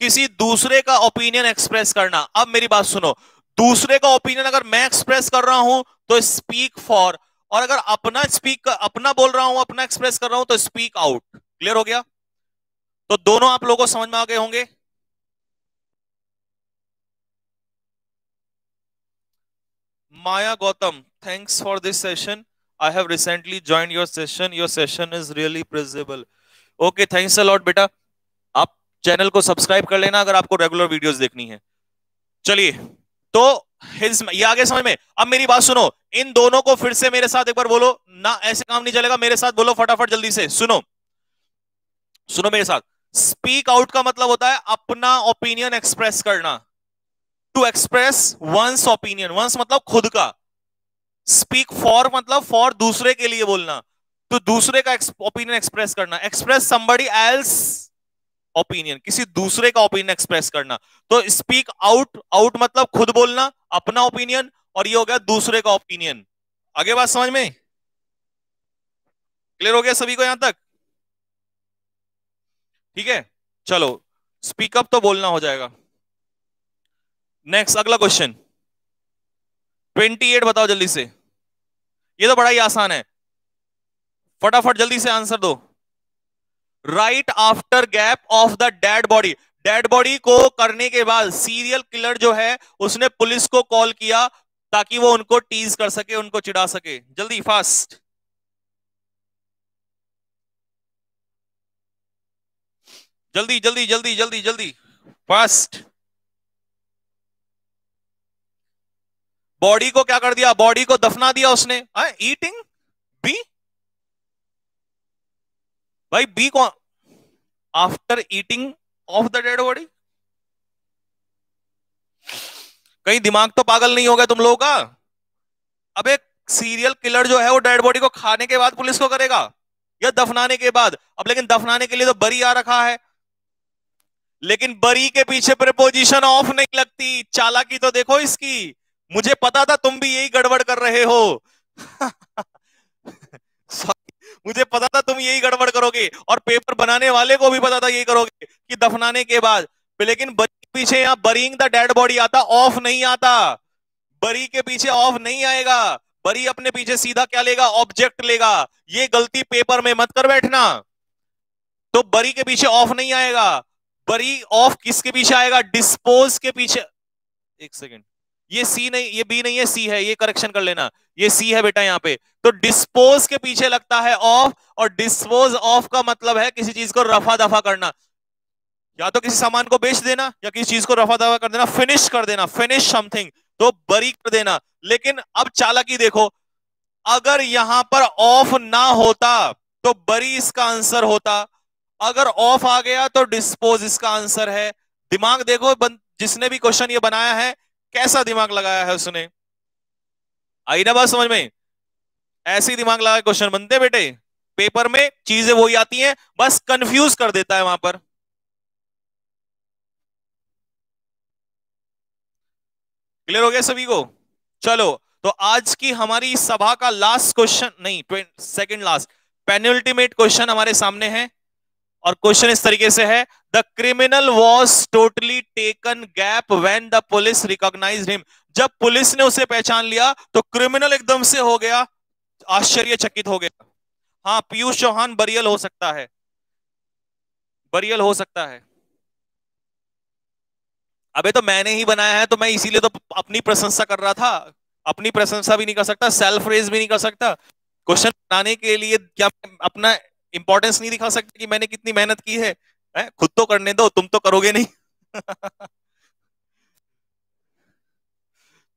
किसी दूसरे का ओपिनियन एक्सप्रेस करना। अब मेरी बात सुनो, दूसरे का ओपिनियन अगर मैं एक्सप्रेस कर रहा हूं तो स्पीक फॉर, और अगर अपना स्पीक, अपना बोल रहा हूं, अपना एक्सप्रेस कर रहा हूं तो स्पीक आउट। क्लियर हो गया? तो दोनों आप लोगों को समझ में आ गए होंगे। Maya Gautam, thanks for this session, I have recently joined your session, your session is really praisable. Okay, thanks a lot बेटा। आप चैनल को सब्सक्राइब कर लेना अगर आपको रेगुलर वीडियोस देखनी है। चलिए, तो ये आगे समझ में। अब मेरी बात सुनो, इन दोनों को फिर से मेरे साथ एक बार बोलो ना, ऐसे काम नहीं चलेगा, मेरे साथ बोलो फटाफट जल्दी से। सुनो सुनो मेरे साथ, स्पीक आउट का मतलब होता है अपना ओपिनियन एक्सप्रेस करना, to express one's opinion, one's मतलब खुद का। स्पीक फॉर मतलब फॉर दूसरे के लिए बोलना, तो दूसरे का ओपिनियन एक्सप्रेस करना। एक्सप्रेस समबडी एल्स ओपिनियन, किसी दूसरे का ओपिनियन एक्सप्रेस करना। तो स्पीक आउट, आउट मतलब खुद बोलना, अपना ओपिनियन, और ये हो गया दूसरे का ओपिनियन। आगे बात समझ में? क्लियर हो गया सभी को यहां तक? ठीक है, चलो स्पीक अप तो बोलना हो जाएगा। नेक्स्ट, अगला क्वेश्चन अट्ठाईस बताओ जल्दी से। ये तो बड़ा ही आसान है, फटाफट जल्दी से आंसर दो। Right after gap of the dead body, dead body को करने के बाद सीरियल किलर जो है उसने पुलिस को कॉल किया ताकि वो उनको टीज कर सके, उनको चिढ़ा सके। जल्दी फास्ट। जल्दी जल्दी जल्दी जल्दी जल्दी फास्ट। बॉडी को क्या कर दिया? बॉडी को दफना दिया उसने। ईटिंग बी, भाई बी कौन? After eating of the dead body. कहीं दिमाग तो पागल नहीं होगा तुम लोगों का? अब एक सीरियल किलर जो है वो डेड बॉडी को खाने के बाद पुलिस को करेगा या दफनाने के बाद? अब लेकिन दफनाने के लिए तो बरी आ रखा है, लेकिन बरी के पीछे प्रीपोजिशन ऑफ नहीं लगती। चालाकी तो देखो इसकी। मुझे पता था तुम भी यही गड़बड़ कर रहे हो। मुझे पता था तुम यही गड़बड़ करोगे और पेपर बनाने वाले को भी पता था यही करोगे कि दफनाने के बाद। लेकिन बरी के पीछे यहाँ बरीइंग द डेड बॉडी आता, ऑफ नहीं आता। बरी के पीछे ऑफ नहीं आएगा। बरी अपने पीछे सीधा क्या लेगा? ऑब्जेक्ट लेगा। ये गलती पेपर में मत कर बैठना। तो बरी के पीछे ऑफ नहीं आएगा। बरी ऑफ किसके पीछे आएगा? डिस्पोज के पीछे। एक सेकेंड, ये सी नहीं, ये बी नहीं है, सी है। ये करेक्शन कर लेना, ये सी है बेटा। यहाँ पे तो डिस्पोज के पीछे लगता है ऑफ, और डिस्पोज ऑफ का मतलब है किसी चीज को रफा दफा करना। या तो किसी सामान को बेच देना या किसी चीज को रफा दफा कर देना, फिनिश कर देना, फिनिश समथिंग, तो बरी कर देना। लेकिन अब चालाकी देखो, अगर यहां पर ऑफ ना होता तो बरी इसका आंसर होता, अगर ऑफ आ गया तो डिस्पोज इसका आंसर है। दिमाग देखो, जिसने भी क्वेश्चन ये बनाया है कैसा दिमाग लगाया है उसने। आई ना बात समझ में? ऐसे ही दिमाग लगा क्वेश्चन बनते बेटे। पेपर में चीजें वही आती हैं, बस कंफ्यूज कर देता है वहां पर। क्लियर हो गया सभी को? चलो, तो आज की हमारी सभा का लास्ट क्वेश्चन, नहीं सेकंड लास्ट, पेनल्टीमेट क्वेश्चन हमारे सामने है। और क्वेश्चन इस तरीके से है, the criminal was totally taken gap when the police recognised him. जब पुलिस ने उसे पहचान लिया तो क्रिमिनल एकदम से हो गया, आश्चर्यचकित हो गया। हाँ, पीयूष चौहान बरियल हो सकता है, बरियल हो सकता है। अबे तो मैंने ही बनाया है, तो मैं इसीलिए तो अपनी प्रशंसा कर रहा था। अपनी प्रशंसा भी नहीं कर सकता, सेल्फ रेज भी नहीं कर सकता। क्वेश्चन बनाने के लिए क्या अपना इंपॉर्टेंस नहीं दिखा सकते कि मैंने कितनी मेहनत की है? है? खुद तो करने दो, तुम तो करोगे नहीं।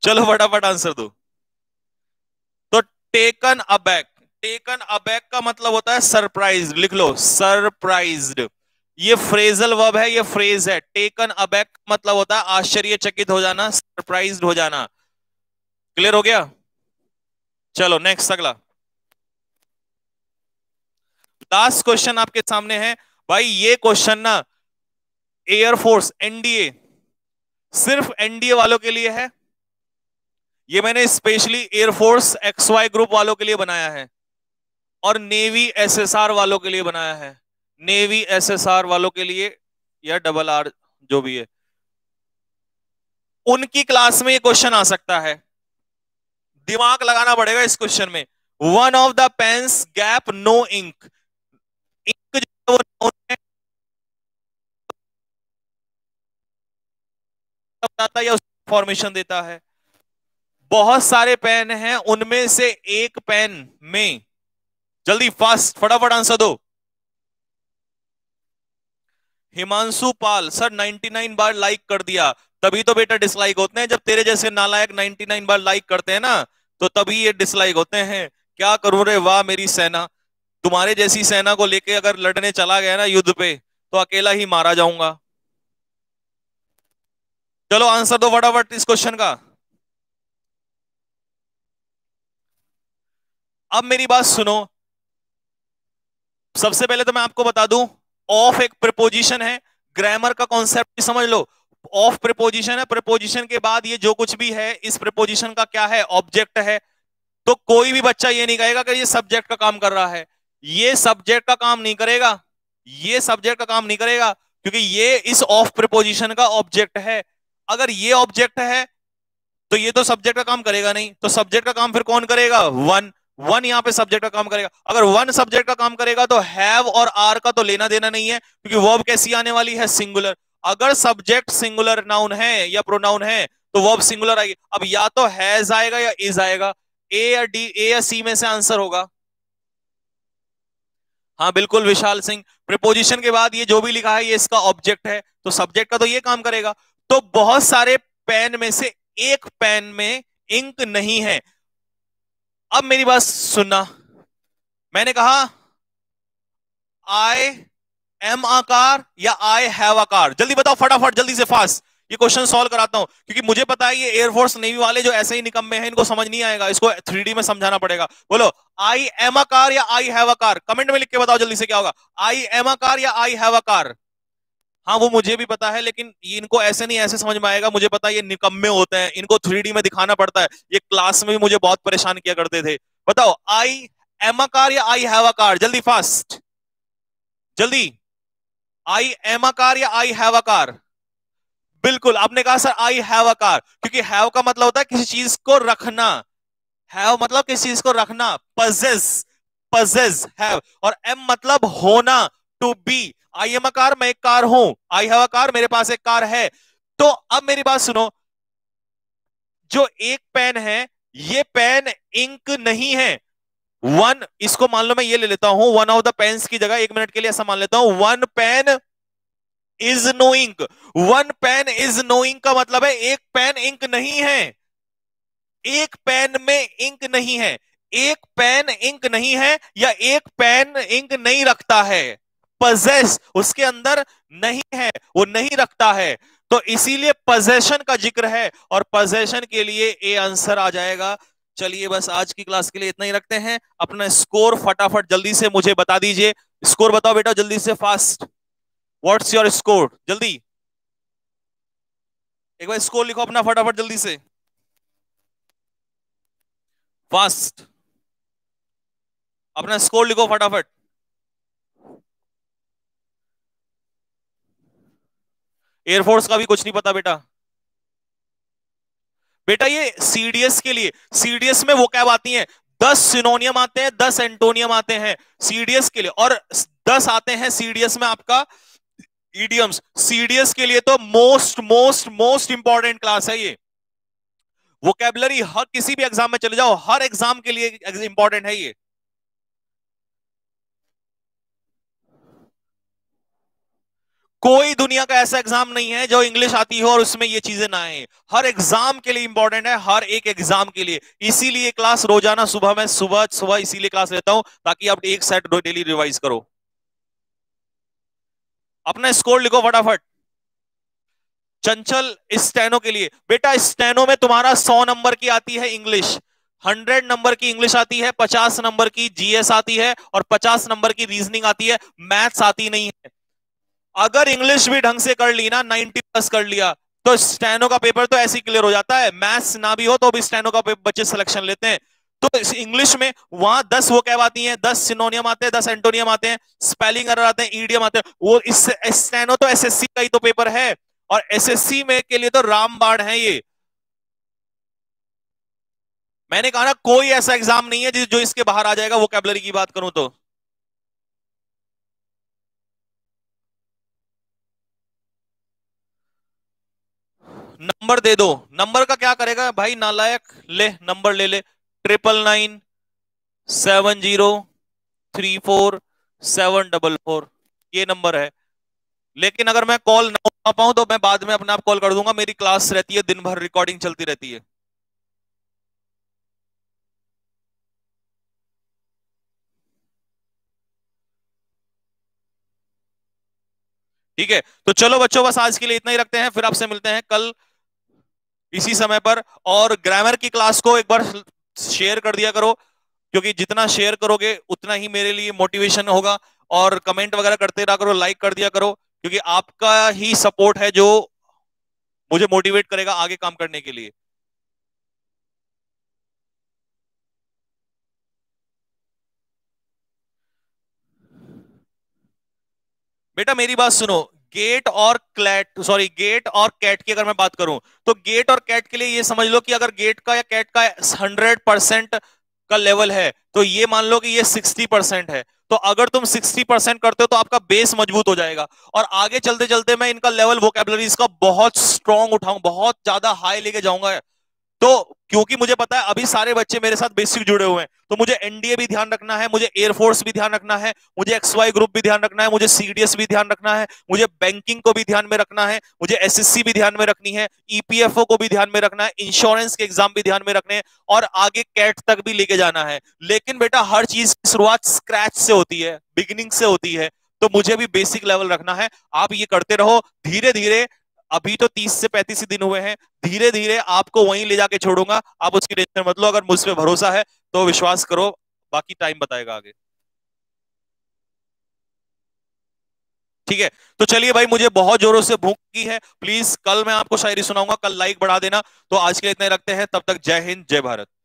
चलो फटाफट आंसर दो। तो टेकन अबैक, टेकन अबैक का मतलब होता है सरप्राइज्ड। लिख लो, सरप्राइज्ड। ये फ्रेजल वर्ब है, ये फ्रेज है। टेकन अबैक का मतलब होता है आश्चर्यचकित हो जाना, सरप्राइज्ड हो जाना। क्लियर हो गया? चलो नेक्स्ट, अगला लास्ट क्वेश्चन आपके सामने है। भाई ये क्वेश्चन ना एयरफोर्स एनडीए, सिर्फ एनडीए वालों के लिए है। ये मैंने स्पेशली एयरफोर्स एक्सवाई ग्रुप वालों के लिए बनाया है और नेवी एसएसआर वालों के लिए बनाया है। नेवी एसएसआर वालों के लिए या डबल आर जो भी है, उनकी क्लास में ये क्वेश्चन आ सकता है। दिमाग लगाना पड़ेगा इस क्वेश्चन में। One of the pens gap no ink. Ink जो वो बताता है या उसको इंफॉर्मेशन देता है। बहुत सारे पेन हैं, उनमें से एक पेन में, जल्दी फास्ट फटाफट आंसर दो। हिमांशु पाल सर निन्यानवे बार लाइक कर दिया, तभी तो बेटा डिसलाइक होते हैं। जब तेरे जैसे नालायक निन्यानवे बार लाइक करते हैं ना, तो तभी ये डिसलाइक होते हैं। क्या करूं रे, वाह मेरी सेना। तुम्हारे जैसी सेना को लेके अगर लड़ने चला गया ना युद्ध पे, तो अकेला ही मारा जाऊंगा। चलो आंसर दो फटाफट इस क्वेश्चन का। अब मेरी बात सुनो, सबसे पहले तो मैं आपको बता दूं, ऑफ एक प्रीपोजिशन है। ग्रामर का कॉन्सेप्ट समझ लो, ऑफ प्रीपोजिशन है। प्रीपोजिशन के बाद ये जो कुछ भी है, इस प्रीपोजिशन का क्या है? ऑब्जेक्ट है। तो कोई भी बच्चा ये नहीं कहेगा कि ये सब्जेक्ट का काम कर रहा है। ये सब्जेक्ट का काम नहीं करेगा, ये सब्जेक्ट का काम नहीं करेगा, क्योंकि ये इस ऑफ प्रीपोजिशन का ऑब्जेक्ट है। अगर ये ऑब्जेक्ट है तो ये तो सब्जेक्ट का काम करेगा नहीं, तो सब्जेक्ट का काम फिर कौन करेगा? वन। वन यहाँ पे सब्जेक्ट का काम करेगा। अगर वन सब्जेक्ट का काम करेगा तो हैव और आर का तो लेना देना नहीं है, क्योंकि वर्ब कैसी आने वाली है? सिंगुलर। अगर सब्जेक्ट सिंगुलर नाउन है या प्रोनाउन है तो वर्ब सिंगुलर आएगी। अब या तो हैज आएगा या इज आएगा। ए या डी, ए या सी में से आंसर होगा। हाँ बिल्कुल विशाल सिंह, प्रिपोजिशन के बाद ये जो भी लिखा है ये इसका ऑब्जेक्ट है, तो सब्जेक्ट का तो ये काम करेगा। तो बहुत सारे पेन में से एक पेन में इंक नहीं है। अब मेरी बात सुनना, मैंने कहा आई एम आकार या आई हैव आकार, जल्दी बताओ फटाफट, जल्दी से फास्ट, ये क्वेश्चन सॉल्व कराता हूं क्योंकि मुझे पता है ये एयरफोर्स नेवी वाले जो ऐसे ही निकम्मे हैं इनको समझ नहीं आएगा, इसको थ्री डी में समझाना पड़ेगा। बोलो आई एम आकार या आई हैव आकार, कमेंट में लिख के बताओ जल्दी से क्या होगा, आई एम आकार या आई हैव आकार। हाँ वो मुझे भी पता है, लेकिन इनको ऐसे नहीं ऐसे समझ में आएगा, मुझे पता है ये निकम्मे होते हैं, इनको थ्री डी में दिखाना पड़ता है, ये क्लास में भी मुझे बहुत परेशान किया करते थे। बताओ आई एम आकार या आई हैव आकार, जल्दी फास्ट जल्दी, आई एम आकार या आई हैव आकार। बिल्कुल आपने कहा सर आई हैव आकार, क्योंकि हैव का मतलब होता है किसी चीज को रखना, हैव मतलब किसी चीज को रखना, पजेस पजेस हैव, और एम मतलब होना, टू बी। आई एम आकार, मैं एक कार हूं, आई हैव आकार, मेरे पास एक कार है। तो अब मेरी बात सुनो, जो एक पेन है ये पेन इंक नहीं है। वन, इसको मान लो मैं ये ले लेता हूं, वन ऑफ द पेन्स की जगह एक मिनट के लिए ऐसा मान लेता हूं, one pen is no ink. One pen is no ink का मतलब है एक पेन इंक नहीं है, एक पेन में इंक नहीं है, एक पेन इंक नहीं है या एक पेन इंक नहीं रखता है, पजेस उसके अंदर नहीं है, वो नहीं रखता है, तो इसीलिए पजेशन का जिक्र है और पजेशन के लिए ए आंसर आ जाएगा। चलिए बस आज की क्लास के लिए इतना ही रखते हैं। अपना स्कोर फटाफट जल्दी से मुझे बता दीजिए, स्कोर बताओ बेटा जल्दी से फास्ट, व्हाट्स योर स्कोर, जल्दी एक बार स्कोर लिखो अपना फटाफट जल्दी से फास्ट, अपना स्कोर लिखो फटाफट। एयरफोर्स का भी कुछ नहीं पता बेटा, बेटा ये सीडीएस के लिए, सीडीएस में वो कैब आती हैं, दस सिनोनियम आते हैं, दस एंटोनियम आते हैं सीडीएस के लिए, और दस आते हैं सीडीएस में आपका इडियम्स। सीडीएस के लिए तो most most most important class है ये, वोकैबुलरी हर किसी भी एग्जाम में चले जाओ, हर एग्जाम के लिए इंपॉर्टेंट है ये। कोई दुनिया का ऐसा एग्जाम नहीं है जो इंग्लिश आती हो और उसमें ये चीजें ना आए, हर एग्जाम के लिए इंपॉर्टेंट है, हर एक एग्जाम के लिए। इसीलिए क्लास रोजाना सुबह में सुबह सुबह इसीलिए क्लास लेता हूं ताकि आप एक सेट डेली रिवाइज करो। अपना स्कोर लिखो फटाफट। चंचल स्टेनो के लिए, बेटा स्टेनो में तुम्हारा सौ नंबर की आती है इंग्लिश, हंड्रेड नंबर की इंग्लिश आती है, पचास नंबर की जीएस आती है और पचास नंबर की रीजनिंग आती है, मैथ्स आती नहीं है। अगर इंग्लिश भी ढंग से कर ली ना नब्बे प्लस कर लिया तो स्टेनो का पेपर तो ऐसे ही क्लियर हो जाता है, मैथ्स ना भी हो तो भी स्टेनो का पेपर बच्चे सिलेक्शन लेते हैं। तो इस इंग्लिश में वहां दस वो कैब आती हैं, दस सिनोनियम आते हैं, दस एंटोनियम आते हैं, स्पेलिंग एरर आते हैं, ईडियम आते हैं, वो इस स्टेनो तो एसएससी का ही तो पेपर है और एसएससी में के लिए तो रामबाण है ये। मैंने कहा ना कोई ऐसा एग्जाम नहीं है जो इसके बाहर आ जाएगा, वोकैबुलरी की बात करूं तो। नंबर दे दो, नंबर का क्या करेगा भाई नालायक, ले नंबर ले ले, triple nine seven zero three four seven double four ये नंबर है, लेकिन अगर मैं कॉल ना आ पाऊं तो मैं बाद में अपने आप कॉल कर दूंगा, मेरी क्लास रहती है दिन भर, रिकॉर्डिंग चलती रहती है। ठीक है तो चलो बच्चों बस आज के लिए इतना ही रखते हैं, फिर आपसे मिलते हैं कल इसी समय पर। और ग्रामर की क्लास को एक बार शेयर कर दिया करो, क्योंकि जितना शेयर करोगे उतना ही मेरे लिए मोटिवेशन होगा, और कमेंट वगैरह करते रहा करो, लाइक कर दिया करो, क्योंकि आपका ही सपोर्ट है जो मुझे मोटिवेट करेगा आगे काम करने के लिए। बेटा मेरी बात सुनो, गेट और क्लैट सॉरी गेट और कैट की अगर मैं बात करूं तो गेट और कैट के लिए ये समझ लो कि अगर गेट का या कैट का हंड्रेड परसेंट का लेवल है तो ये मान लो कि ये सिक्सटी परसेंट है, तो अगर तुम सिक्सटी परसेंट करते हो तो आपका बेस मजबूत हो जाएगा और आगे चलते चलते मैं इनका लेवल वोकैबुलरीज का बहुत स्ट्रांग उठाऊं, बहुत ज्यादा हाई लेके जाऊंगा। तो क्योंकि मुझे पता है अभी सारे बच्चे मेरे साथ बेसिक जुड़े हुए हैं, तो मुझे एनडीए भी ध्यान रखना है, मुझे एयरफोर्स भी ध्यान रखना है, मुझे एक्सवाई ग्रुप भी ध्यान रखना है, मुझे सीडीएस भी ध्यान रखना है, मुझे बैंकिंग को भी ध्यान में रखना है, मुझे एसएससी भी ध्यान में रखनी है, ईपीएफओ को भी ध्यान में रखना है, इंश्योरेंस के एग्जाम भी ध्यान में रखने हैं और आगे कैट तक भी लेके जाना है। लेकिन बेटा हर चीज की शुरुआत स्क्रैच से होती है, बिगिनिंग से होती है, तो मुझे भी बेसिक लेवल रखना है। आप ये करते रहो धीरे धीरे, अभी तो तीस से पैंतीस ही दिन हुए हैं, धीरे धीरे आपको वहीं ले जाके छोड़ूंगा, आप उसकी टेंशन मत लो। अगर मुझ पे भरोसा है तो विश्वास करो, बाकी टाइम बताएगा आगे, ठीक है। तो चलिए भाई, मुझे बहुत जोरों से भूख की है, प्लीज कल मैं आपको शायरी सुनाऊंगा, कल लाइक बढ़ा देना। तो आज के लिए इतना ही रखते हैं, तब तक जय हिंद जय भारत।